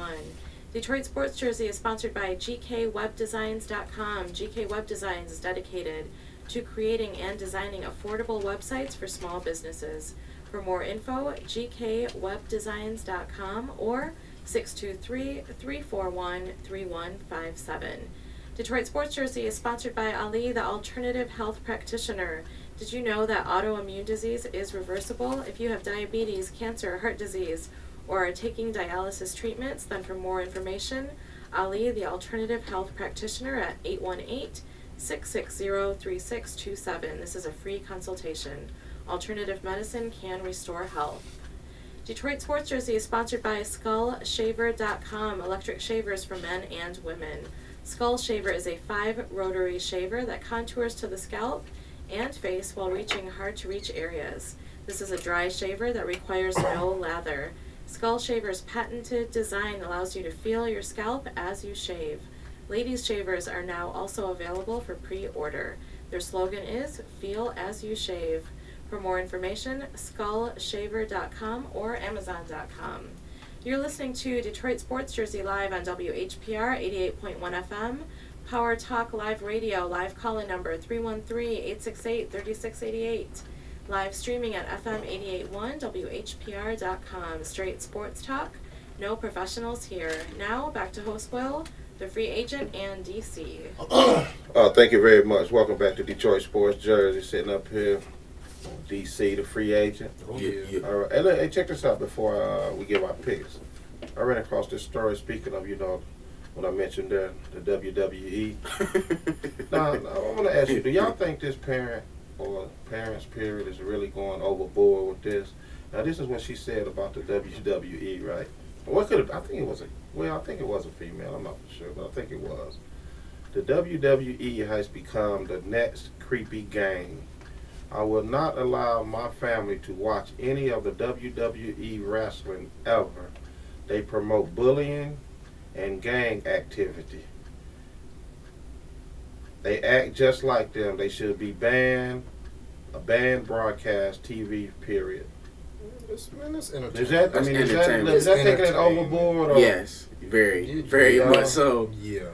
Detroit Sports Jersey is sponsored by gkwebdesigns.com. GK Web Designs is dedicated to creating and designing affordable websites for small businesses. For more info, gkwebdesigns.com or 623-341-3157. Detroit Sports Jersey is sponsored by Ali, the alternative health practitioner. Did you know that autoimmune disease is reversible? If you have diabetes, cancer, heart disease, or are taking dialysis treatments, then for more information, Ali, the alternative health practitioner, at 818-660-3627. This is a free consultation. Alternative medicine can restore health. Detroit Sports Jersey is sponsored by SkullShaver.com, electric shavers for men and women. SkullShaver is a 5-rotary shaver that contours to the scalp and face while reaching hard-to-reach areas. This is a dry shaver that requires no lather. SkullShaver's patented design allows you to feel your scalp as you shave. Ladies' shavers are now also available for pre-order. Their slogan is, "Feel as you shave." For more information, SkullShaver.com or Amazon.com. You're listening to Detroit Sports Jersey live on WHPR 88.1 FM, Power Talk Live Radio, live call-in number 313-868-3688. Live streaming at FM881WHPR.com. Straight sports talk, no professionals here. Now, back to host Will, the free agent, and DC. Thank you very much. Welcome back to Detroit Sports Jersey. Sitting up here, DC, the free agent. Yeah. All right. Hey, check this out before we give our picks. I ran across this story, speaking of, you know, when I mentioned the WWE. Now, I want to ask you, do y'all think this parent, or parents period, is really going overboard with this? Now this is what she said about the WWE, right? What could have, I think it was a female, I'm not for sure, but I think it was. The WWE has become the next creepy gang. I will not allow my family to watch any of the WWE wrestling ever. They promote bullying and gang activity. They act just like them. They should be banned. A banned broadcast TV. Period. Man, that's entertaining. Is that taking it overboard? Or? Yes, very much so. Yeah.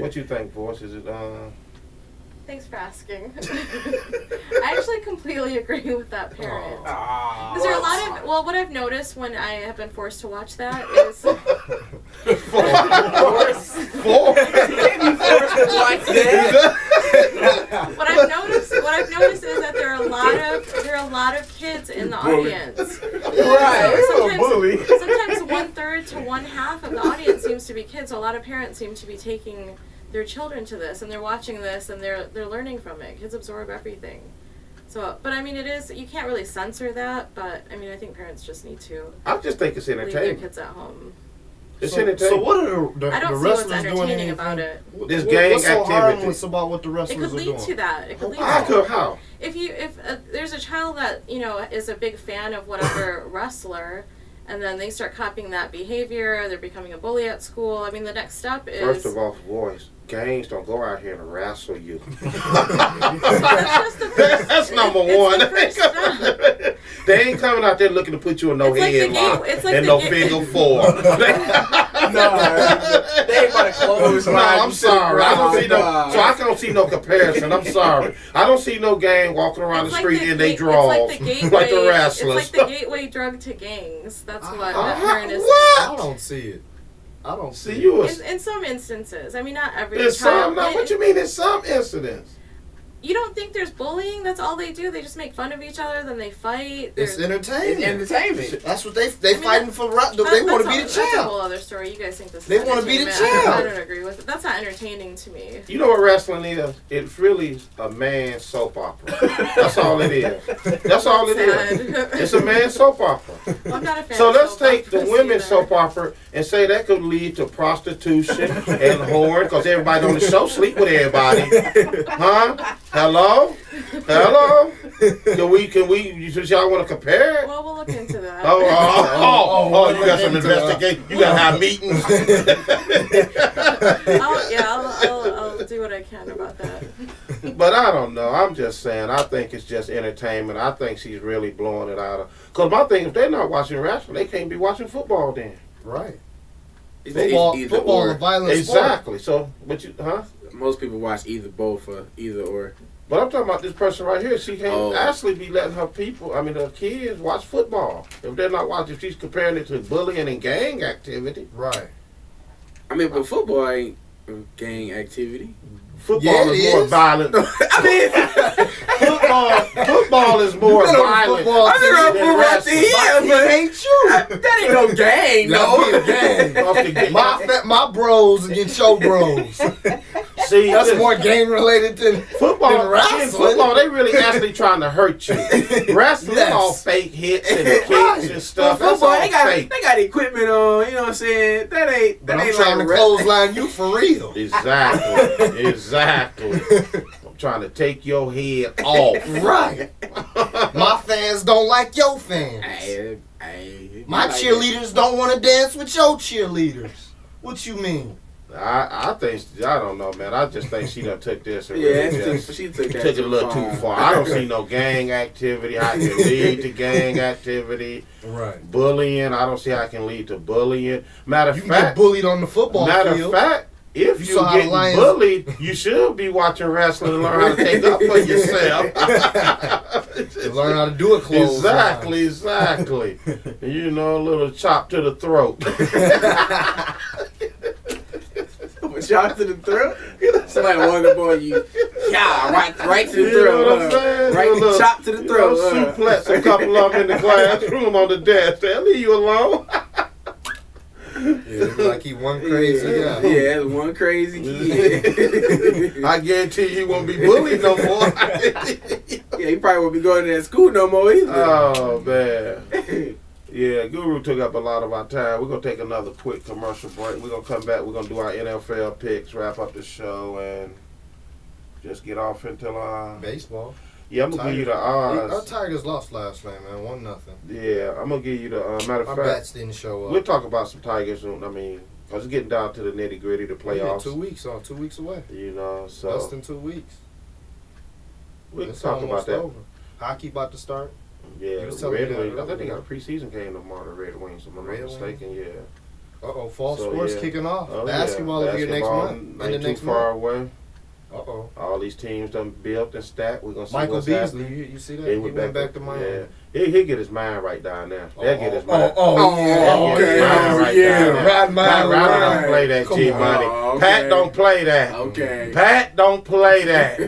What you think, Boss? Is it? Thanks for asking. I actually completely agree with that parent. Because there are a lot of, well, what I've noticed when I have been forced to watch that is. What I've noticed is that there are a lot of kids in the audience. Right. Sometimes 1/3 to 1/2 of the audience seems to be kids. So a lot of parents seem to be taking their children to this, and they're watching this, and they're learning from it. Kids absorb everything. So, but I mean, it is, you can't really censor that, but I mean, I think parents just need to. I just think it's entertaining. Leave their kids at home. It's entertaining. So what are the wrestlers doing about it? There's gang activity. What's so harmless about what the wrestlers are doing? It could lead to that. It could lead to that. How? If there's a child that, you know, is a big fan of whatever wrestler, and then they start copying that behavior. They're becoming a bully at school. I mean, the next step is... First of all, boys, gangs don't go out here and wrestle you. That's number one. The they ain't coming out there looking to put you in no headlock and no finger four. No, they ain't about to close. No, I'm sorry. I don't see no. So I don't see no comparison. I'm sorry. I don't see no gang walking around the street in they draws like the wrestlers. It's like the gateway drug to gangs. That's what that parent is. I don't see it. I don't see you. In some instances, I mean, not every time. What you mean? In some incidents. You don't think there's bullying? That's all they do. They just make fun of each other, then they fight. It's entertainment. It's entertainment. That's what they fighting for. They want to be the child. That's a whole other story. You guys think this? They want to be the child. I don't agree with it. That's not entertaining to me. You know what wrestling is? It's really a man's soap opera. That's all it is. That's all it is. It's a man's soap opera. Well, I'm not a fan. So let's take the women's soap opera and say that could lead to prostitution and whoring, because everybody on the show sleep with everybody, huh? Hello? Hello? Can we, since y'all want to compare it? Well, we'll look into that. Oh, you got some investigation. You got to have meetings. I'll do what I can about that. But I don't know. I'm just saying, I think it's just entertainment. I think she's really blowing it out. Because my thing, if they're not watching wrestling, they can't be watching football then. Right. Football is a violent sport. Exactly. So, but you, huh? Most people watch either or. But I'm talking about this person right here. She can't actually be letting her people, I mean her kids, watch football. If they're not watching, she's comparing it to bullying and gang activity. Right. I mean, but football ain't gang activity. Football is more violent. I mean, football is more violent. I think I'm right here, but ain't you? That ain't no gang. No, ain't gang. My bros against your bros. See, that's more game related than football. Than wrestling. Football, they really actually trying to hurt you. Wrestling all fake hits and kicks and stuff. Well, football, that's all fake. They got equipment on. You know what I'm saying? That ain't trying like to clothesline you for real. Exactly. I'm trying to take your head off. Right. My fans don't like your fans. My cheerleaders don't want to dance with your cheerleaders. What you mean? I think, I don't know, man. I just think she done took this and she took it a little too far. I don't see no gang activity. How it can lead to gang activity. Right. Bullying. I don't see how it can lead to bullying. Matter of fact, you get bullied on the football field. Matter of fact, if you get bullied, you should be watching wrestling and learn how to take up for yourself. Learn how to do it close. Exactly. You know, a little chop to the throat. Shot to the throat. Somebody walked up on you. Yeah, right to the throat. Know what I'm saying? Right, chop to the throat. Suplex a couple of them in the classroom on the desk. They'll leave you alone. Yeah, like he one crazy. Yeah, one crazy kid. I guarantee he won't be bullied no more. Yeah, he probably won't be going to that school no more either. Oh man. Yeah, Guru took up a lot of our time. We're going to take another quick commercial break. We're going to come back. We're going to do our NFL picks, wrap up the show, and just get off until... baseball. Yeah, I'm going to give you the odds. Our Tigers lost last night, man. 1-0. Yeah, I'm going to give you the... matter of fact... Our bats didn't show up. We'll talk about some Tigers soon. I mean, I was getting down to the nitty-gritty, the playoffs. 2 weeks, 2 weeks away. You know, so... Less than 2 weeks. We'll talk about that. Over. Hockey about to start. Yeah, Red Wings. I think they got a preseason game tomorrow, the Red Wings, if I'm not mistaken, yeah. Fall sports kicking off. Basketball will be next month. Ain't too far away. Uh-oh. All these teams done built and stacked. We're going to see Michael what's Beasley, happening. You see that? He went back to Miami. Yeah. He'll get his mind right down there. They'll get his mind. Rod don't play that, G-Money. Okay. Pat don't play that. Okay. Pat don't play that.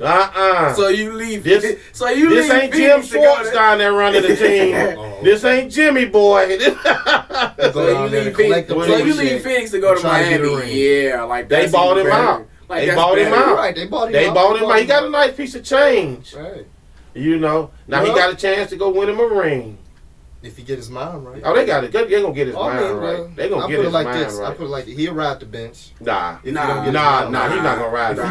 Uh-uh. So you leave this. So you this leave ain't Jim Schwartz down there running the team. This ain't Jimmy boy. So you leave Phoenix to go to Miami. Yeah, like they bought him out. Like they bought him out. Right. They bought him out. He got a nice piece of change. Right. You know. Now he got a chance to go win him a ring. If he get his mind right. Oh, they got it. They're gonna get his mind right. They're gonna get his mind right. I put it like this. He'll ride the bench. Nah. He's not gonna ride. If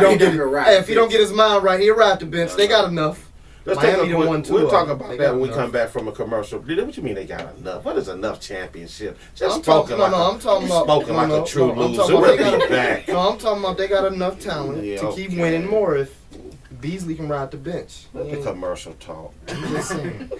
he don't get his mind right, he'll ride the bench. They got enough. Let's take a one, we'll talk about that when we come back from a commercial. What you mean they got enough? What is enough championship? I'm talking about a true loser. We'll be back. No, I'm talking about they got enough talent to keep winning more if Beasley can ride the bench. The commercial talk.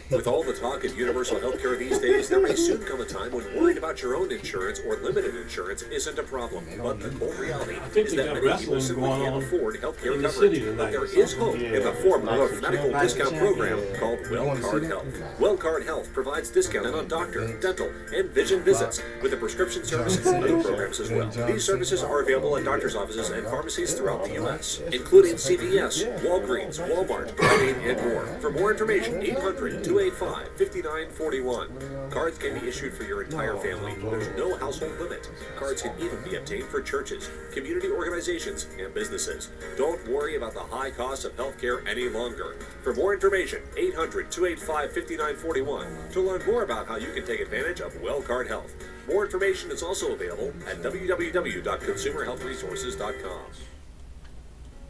With all the talk of universal health care these days, there may soon come a time when worried about your own insurance or limited insurance isn't a problem. But the cold reality is that many people simply can't afford health care coverage. But there is hope in the form of a medical discount program called WellCard Health. WellCard Health provides discounts on doctor, dental, and vision visits with a prescription service and other programs as well. These services are available at doctor's offices and pharmacies throughout the U.S., including CVS, Walgreens, Walmart, Rite Aid, and more. For more information, 800-285-5941. Cards can be issued for your entire family. There's no household limit. Cards can even be obtained for churches, community organizations, and businesses. Don't worry about the high cost of health care any longer. For more information, 800-285-5941 to learn more about how you can take advantage of WellCard Health. More information is also available at www.consumerhealthresources.com.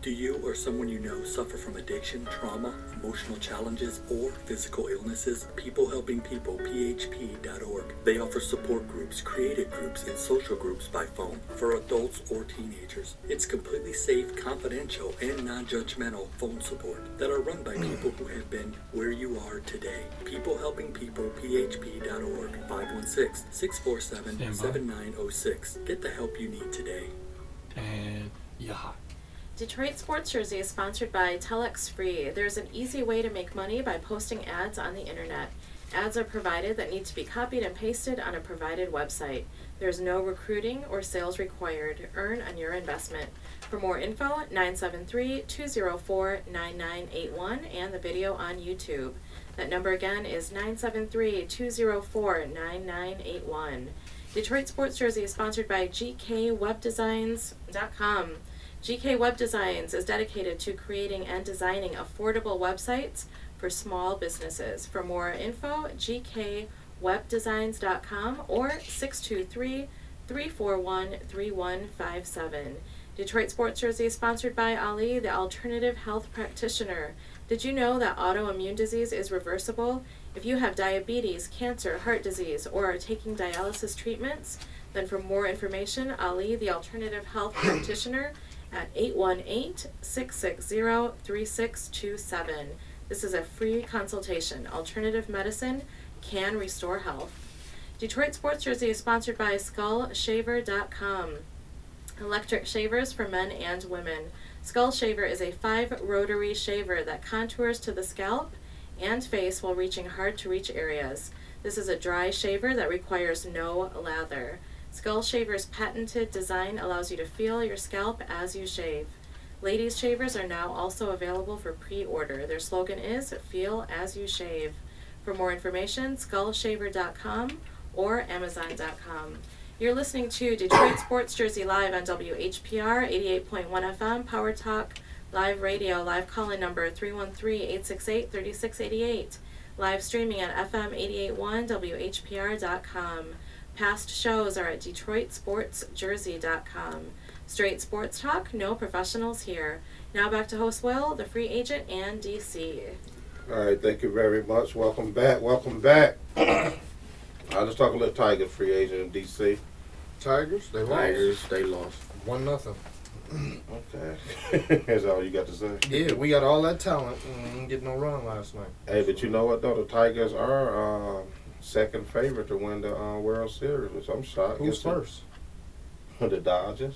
Do you or someone you know suffer from addiction, trauma, emotional challenges, or physical illnesses? People Helping People, PHP.org. They offer support groups, creative groups, and social groups by phone for adults or teenagers. It's completely safe, confidential, and non-judgmental phone support that are run by people who have been where you are today. People Helping People, PHP.org. 516-647-7906. Get the help you need today. And you're hot. Detroit Sports Jersey is sponsored by Telex Free. There's an easy way to make money by posting ads on the internet. Ads are provided that need to be copied and pasted on a provided website. There's no recruiting or sales required. Earn on your investment. For more info, 973-204-9981 and the video on YouTube. That number again is 973-204-9981. Detroit Sports Jersey is sponsored by gkwebdesigns.com. GK Web Designs is dedicated to creating and designing affordable websites for small businesses. For more info, gkwebdesigns.com or 623-341-3157. Detroit Sports Jersey is sponsored by Ali, the alternative health practitioner. Did you know that autoimmune disease is reversible? If you have diabetes, cancer, heart disease, or are taking dialysis treatments, then for more information, Ali, the alternative health practitioner, at 818-660-3627. This is a free consultation. Alternative medicine can restore health. Detroit Sports Jersey is sponsored by SkullShaver.com. Electric shavers for men and women. SkullShaver is a 5-rotary shaver that contours to the scalp and face while reaching hard-to-reach areas. This is a dry shaver that requires no lather. SkullShaver's patented design allows you to feel your scalp as you shave. Ladies' shavers are now also available for pre-order. Their slogan is, "Feel as you shave." For more information, SkullShaver.com or Amazon.com. You're listening to Detroit Sports Jersey Live on WHPR 88.1 FM, Power Talk, live radio, live call-in number 313-868-3688. Live streaming at FM881WHPR.com. Past shows are at DetroitSportsJersey.com. Straight sports talk, no professionals here. Now back to host Will, the free agent, and DC. All right, thank you very much. Welcome back. Welcome back. I'll just talk a little Tigers, free agent, and DC. Tigers? They lost. Tigers, they lost. 1-0. Okay. That's all you got to say? Yeah, we got all that talent and we didn't get no run last night. Hey, but you know what, though? The Tigers are second favorite to win the World Series, which I'm shocked. Who's first? The Dodgers.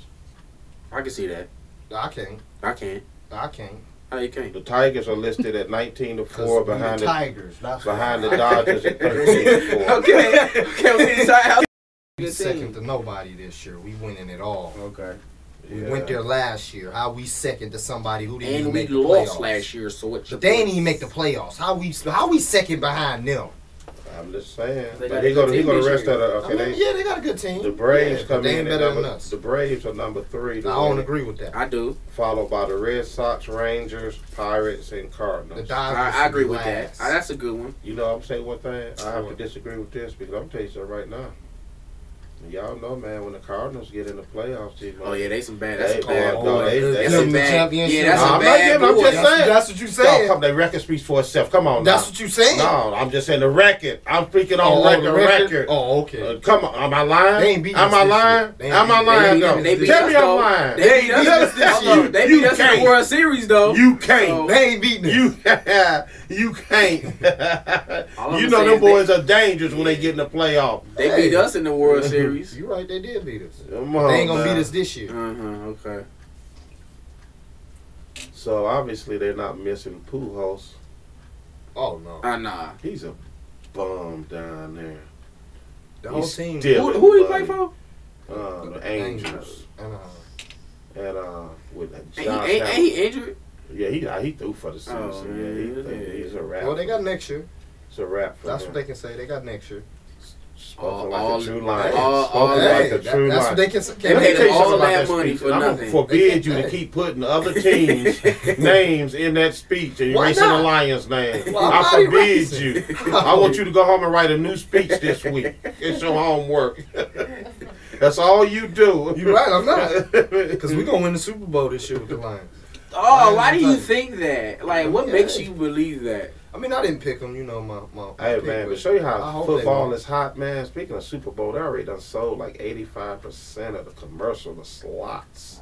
I can see that. I can't. I can't. I can't. How you can't? The Tigers are listed at 19-4 behind the Tigers, behind the Dodgers at 13-4. Okay. Okay. We're second to nobody this year. We winning it all. Okay. We went there last year. How we second to somebody who didn't even make the playoffs? And we lost last year, so what? But they didn't even make the playoffs. How we second behind them? I'm just saying. They got the rest of the. Okay, I mean, they got a good team. The Braves come in better than us. The Braves are number 3. I don't agree with that. I do. Followed by the Red Sox, Rangers, Pirates, and Cardinals. The Dodgers. I agree with that. That's a good one. You know, I'm saying one thing. I have to disagree with this because I'm telling you something right now. Y'all know, man, when the Cardinals get in the playoffs, team, oh yeah, they some bad. That's a bad. I'm just saying. That's what you saying. The record speaks for itself. Come on. That's what you saying. No, I'm just saying the record. I'm freaking on the record. Oh, okay. Come on. Am I lying? Am I lying? Am I lying? Though. Tell me I'm lying. They beat us this year. They beat us in the World Series, though. You can't. They ain't beating you. You can't. You know them boys are dangerous when they get in the playoff. They beat us in the World Series. You're right, they did beat us. They ain't gonna beat us this year. Okay. So obviously they're not missing Pujols. Oh no. Nah. He's a bum down there. The whole team. Who he play for? The Angels. And with John. Ain't he injured? Yeah, he threw for the season. Oh, yeah, he's a wrap. Well, they got next year. It's a wrap. That's what they can say. They got next year. Spoken like a true lion. That's what they can say. They paid all that money for nothing. I forbid you to keep putting other teams' names in that speech and erasing the Lions' name. Well, I forbid you. I want you to go home and write a new speech this week. It's your homework. That's all you do. You're right, I'm not. Because we're going to win the Super Bowl this year with the Lions. Oh, why do you think that? Like, what makes you believe that? I mean, I didn't pick them, you know, my hey, pick, man, but show you how football is hot, man. Speaking of Super Bowl, they already done sold like 85% of the commercial slots.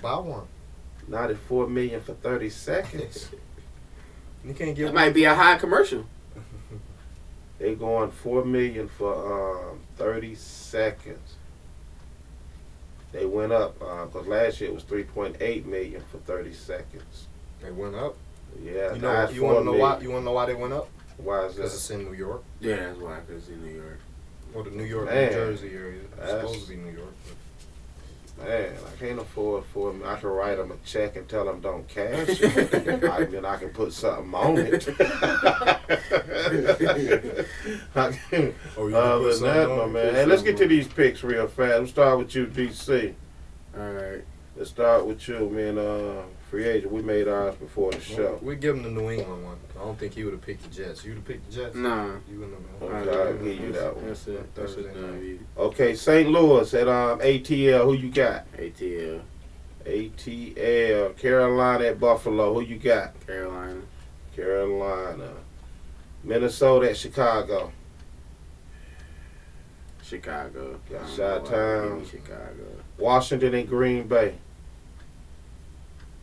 Buy one. 94 million for 30 seconds. You can't give. That might be a high commercial. They going 4 million for 30 seconds. They went up because last year it was 3.8 million for 30 seconds. They went up. Yeah, you want to know why? You want to know why they went up? Why is that? Because it's in New York. Yeah, that's why. Because it's in New York. Well, the New York, New Jersey area. It's supposed to be New York. But. Man, I can't afford for them. I can write them a check and tell them don't cash it. I mean, I can put something on it. Other than that, my man. Hey, let's get to these picks real fast. Let's start with you, DC. All right. Let's start with you, man. Free agent. We made ours before the show. We give him the New England one. I don't think he would have picked the Jets. You would have picked the Jets? Nah. You wouldn't have. Okay, I'll give you that one. That's it. That's it. Okay, St. Louis at ATL. Who you got? ATL. ATL. Carolina at Buffalo. Who you got? Carolina. Carolina. Minnesota at Chicago. Chicago. Got Chi-Town. Chicago. Washington and Green Bay.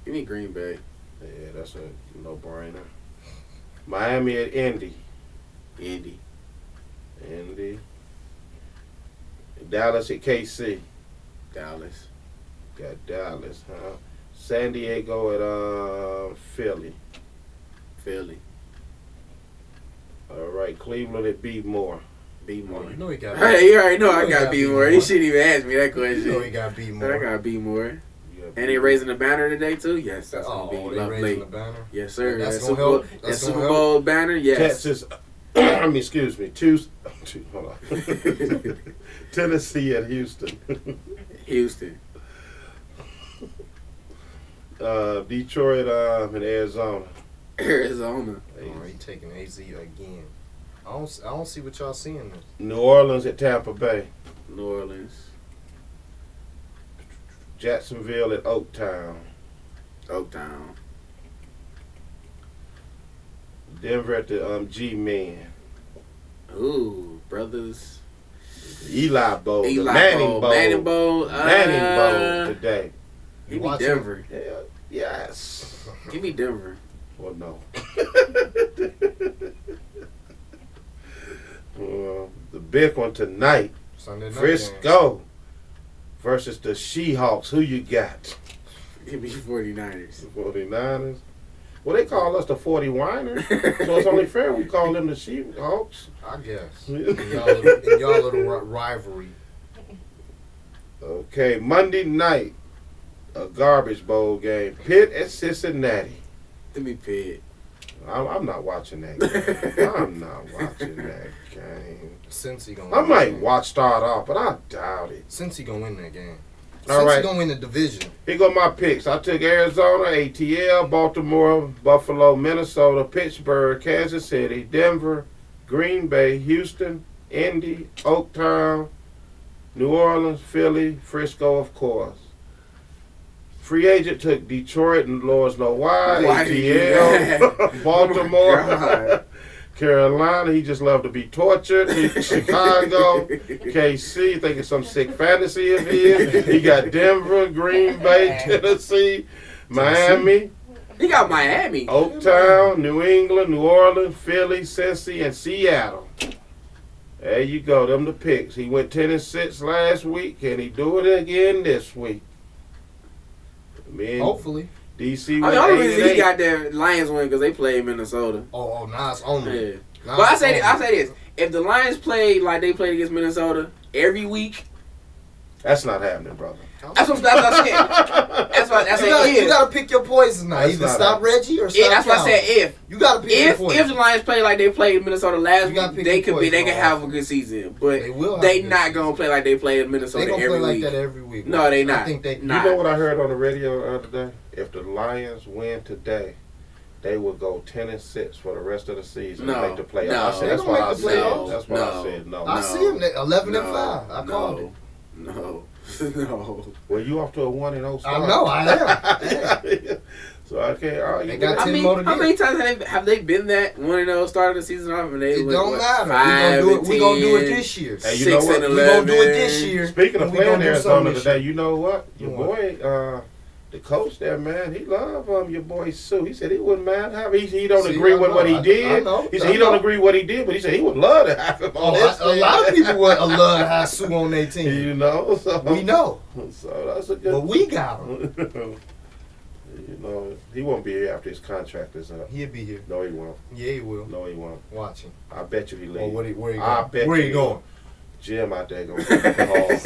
Give me Green Bay. Yeah, that's a no-brainer. Miami at Indy. Indy. Indy. Dallas at KC. Dallas. Got Dallas, huh? San Diego at Philly. Philly. All right, Cleveland at B-more. B-more. Oh, you know he got. Hey, you already know I got B-more. You shouldn't even ask me that question. You know he got B-more. I got B-more. And they raising the banner today too. Yes, that's gonna be lovely. Raising the banner. Yes, sir. And that's Super Bowl. That's Super Bowl banner. Yes. Texas. I mean, excuse me. Hold on. Tennessee at Houston. Houston. Detroit and Arizona. Arizona. Oh, he taking AZ again. I don't see what y'all seeing there. New Orleans at Tampa Bay. New Orleans. Jacksonville at Oaktown. Oaktown. Denver at the G-Men. Ooh, brothers. Eli Bowl. Eli the Manning Bowl. Manning Bowl. Manning Bowl today. Give me Denver. Hell, yes. Give me Denver. Well, no. The big one tonight. Sunday night. Frisco. Games. Versus the She-Hawks. Who you got? It'd be 49ers. 49ers. Well, they call us the 40-winers, so it's only fair we call them the Sheephawks. I guess. In y'all little rivalry. Okay, Monday night, a garbage bowl game. Pitt at Cincinnati. Give me Pitt. I'm not watching that game. I'm not watching that game. Cincy gonna win. I might watch start off, but I doubt it. Cincy gonna win that game. All right. Cincy gonna win the division. Here go my picks. I took Arizona, ATL, Baltimore, Buffalo, Minnesota, Pittsburgh, Kansas City, Denver, Green Bay, Houston, Indy, Oaktown, New Orleans, Philly, Frisco, of course. Free agent took Detroit and Lord's no why, ATL, Baltimore, Carolina. He just loved to be tortured. Chicago, KC, thinking some sick fantasy of his. He got Denver, Green Bay, Tennessee, Miami. He got Miami. Oaktown, New England, New Orleans, Philly, Cincy, and Seattle. There you go. Them the picks. He went 10-6 last week. Can he do it again this week? Man, hopefully. DC. I mean, only reason he got that Lions win because they played Minnesota. Oh, Nas only. Yeah. Nas but I say this: if the Lions played like they played against Minnesota every week, that's not happening, brother. That's what I'm saying. That's what I said. You gotta pick your poison now. Either stop Reggie or stop. Yeah, that's what I said. If you gotta pick your poison. If the Lions play like they played Minnesota last week, they could have a good season. But they not gonna play like they play in Minnesota every week. They gonna play like that every week. No, they not. I think they not. You know what I heard on the radio the other day? If the Lions win today, they will go 10-6 for the rest of the season. No, make the playoffs. No, I said, that's why I said. That's why I said no. I see them 11-5. I called it. No. No. Well, you off to a 1-0 start. I know, I am. So I can't argue. How many times have they been that 1-0 start of the season off? And it don't matter. We're going to do it this year. Hey, you know what? We're going to do it this year. Speaking of playing Arizona today, you know what? Your boy, the coach there, man, he loved your boy Sue. He said he wouldn't mind having him. He don't agree with what he did. He said he don't agree with what he did, but he said he would love to have him on this team. A lot of people would love to have Sue on their team. You know? So, we know. So that's a good But we got him. You know, he won't be here after his contract is up. He'll be here. No, he won't. Yeah, he will. No, he won't. Watch him. I bet you he leaves. Well, where he going? Where he going? Jim out there gonna play the balls.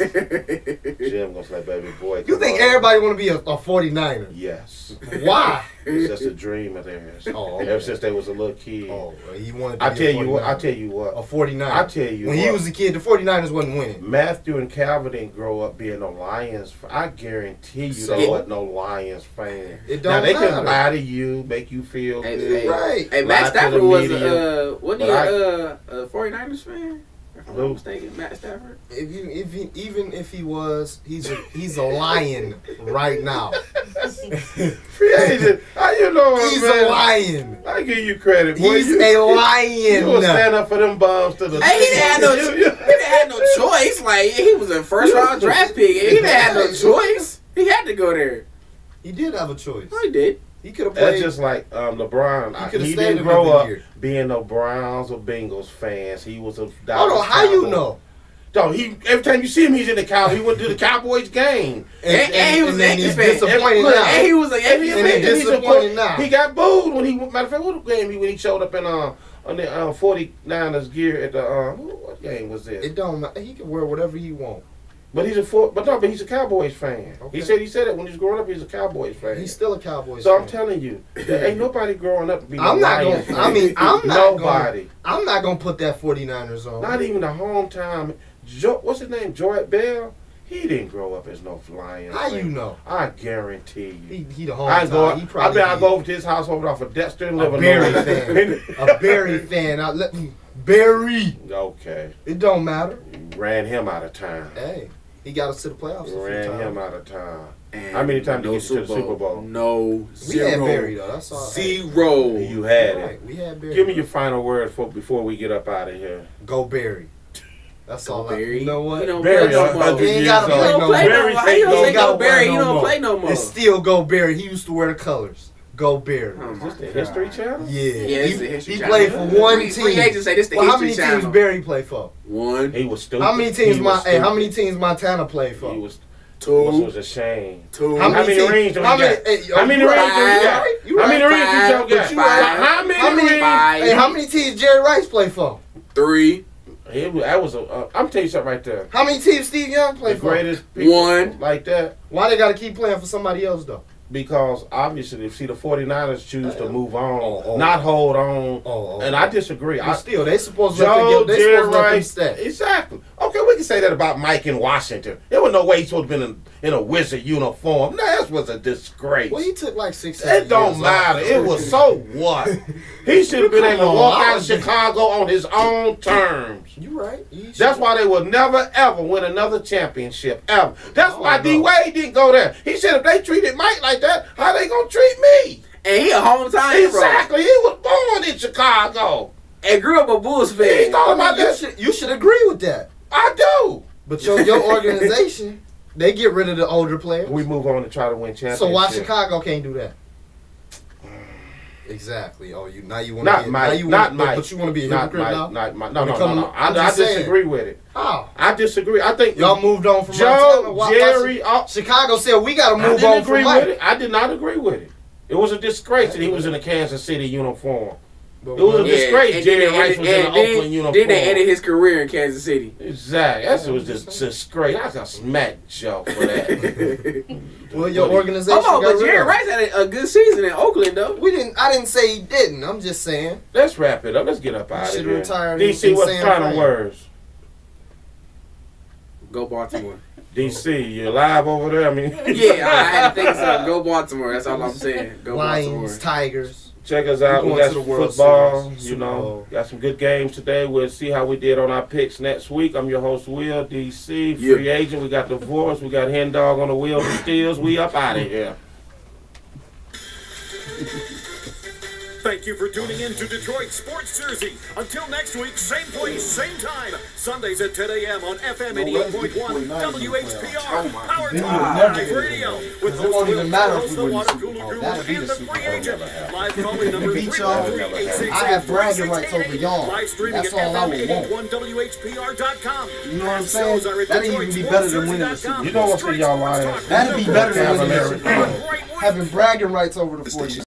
Jim gonna play baby boy. You think everybody wanna be a 49er? Yes. Why? It's just a dream of theirs. Oh, okay. Ever since they was a little kid. Oh, you wanted to be a 49er. I tell you what. A 49er. I tell you when he was a kid, the 49ers wasn't winning. Matthew and Calvin didn't grow up being no Lions. I guarantee you they wasn't no Lions fan. It don't now they matter. Can lie to you, make you feel good. Right. Hey, Matt Stafford was a 49ers fan? I'm not mistaken, Matt Stafford. Even if he was, he's a lion right now. Free agent, how you know him, He's a lion. I give you credit. Boy, he's a lion. You will stand up for them bombs to the. Hey, he didn't have no choice. Like he was a first-round draft pick. He didn't have no choice. He had to go there. He did have a choice. No, he did. He could have played. That's just like LeBron. He didn't grow up being no Browns or Bengals fans. He was a Dallas Cowboy. How you know? No, every time you see him, he's in the Cowboys. He went to the Cowboys game. And he was an Yankees fan. And he was an Yankees fan. He's disappointed now. He got booed when he, matter of fact, what game when he showed up in on the 49ers gear at the, what game was this? It don't matter. He can wear whatever he wants. But he's a Cowboys fan. Okay. He said it when he was growing up. He's a Cowboys fan. He's still a Cowboys fan. So I'm telling you, there ain't nobody growing up to be. I'm not gonna put that 49ers on. Not even the hometown. What's his name? Joy Bell. He didn't grow up as no Lions. How you know? I guarantee you. He the hometown. I go over to his house over off of Dexter and live a Barry fan. Barry. Okay. It don't matter. You ran him out of town. Hey. He got us to the playoffs. And how many times did he get you to the Super Bowl? No. Zero. We had Barry, though. That's all. Zero. You had it. We had Barry. Give me your final word before we get up out of here. Go Barry. That's all Barry. You know what? Barry don't play no more. He don't play no more. And still go Barry. He used to wear the colors. Go Barry. Oh, is this the History Channel? Yeah. This is the History Channel. He played for one team. Free agents say this the History Channel. How many teams Barry played for? One. He was stupid. How many teams Montana played for? He was Two. Which was a shame. Two. How many teams Jerry Rice play for? Three. That was a. I'm telling you something right there. How many teams Steve Young played for? The greatest people. One. Like that. Why they got to keep playing for somebody else though? Because obviously, if see the 49ers choose to move on, not hold on, and I disagree. But still, they supposed to let them stats. Exactly. Okay, we can say that about Mike in Washington. There was no way he's supposed to be in a Wizard uniform. No, that was a disgrace. Well, he took like 6 years. It don't matter. It was so what? He should have been able to walk out of Chicago on his own terms. You right. That's why they will never ever win another championship ever. That's why D-Wade didn't go there. He said if they treated Mike like that, how they gonna treat me? And he a hometown hero. Exactly. He was born in Chicago and grew up a Bulls fan. He thought about that. You should agree with that. I do. But your organization, they get rid of the older players. We move on to try to win championships. So why Chicago can't do that? Exactly. Oh, you now you want to be Mike. But you want to be a hypocrite now? No. I disagree with it. How? I disagree. I think y'all moved on from Joe, Jerry. Chicago said we got to move on from Mike. I did not agree with it. It was a disgrace that he was in a Kansas City uniform. It was a disgrace. Jerry Rice was in an Oakland uniform. Then they ended his career in Kansas City. Exactly. That was just disgrace. I got smacked Joe for that. Well, your organization. Oh, but Jerry Rice had a good season in Oakland, though. I didn't say he didn't. I'm just saying. Let's wrap it up. Let's get up out of here. DC, what's final words? Go Baltimore. DC, you live over there? I mean, yeah, I had to think so. Go Baltimore. That's all I'm saying. Go Baltimore. Lions, Tigers. Check us out. We got some football, you know. Got some good games today. We'll see how we did on our picks next week. I'm your host, Will. DC, free agent. We got Divorce. We got Hen Dog on the wheel of steals. We up out of here. Thank you for tuning in to Detroit Sports Jersey. Until next week, same place, same time. Sundays at 10 a.m. on FM 88.1 WHPR. Powered live radio. With host Will, host the Water Cooler Guru, and the free agent. Live calling number 313-868-3688. I have bragging rights over y'all. Live streaming at FM881WHPR.com. You know what I'm saying? That'd even be better than winning the Super Bowl. You know what's for y'all lying? That'd be better than winning the Super Bowl. Having bragging rights over the 4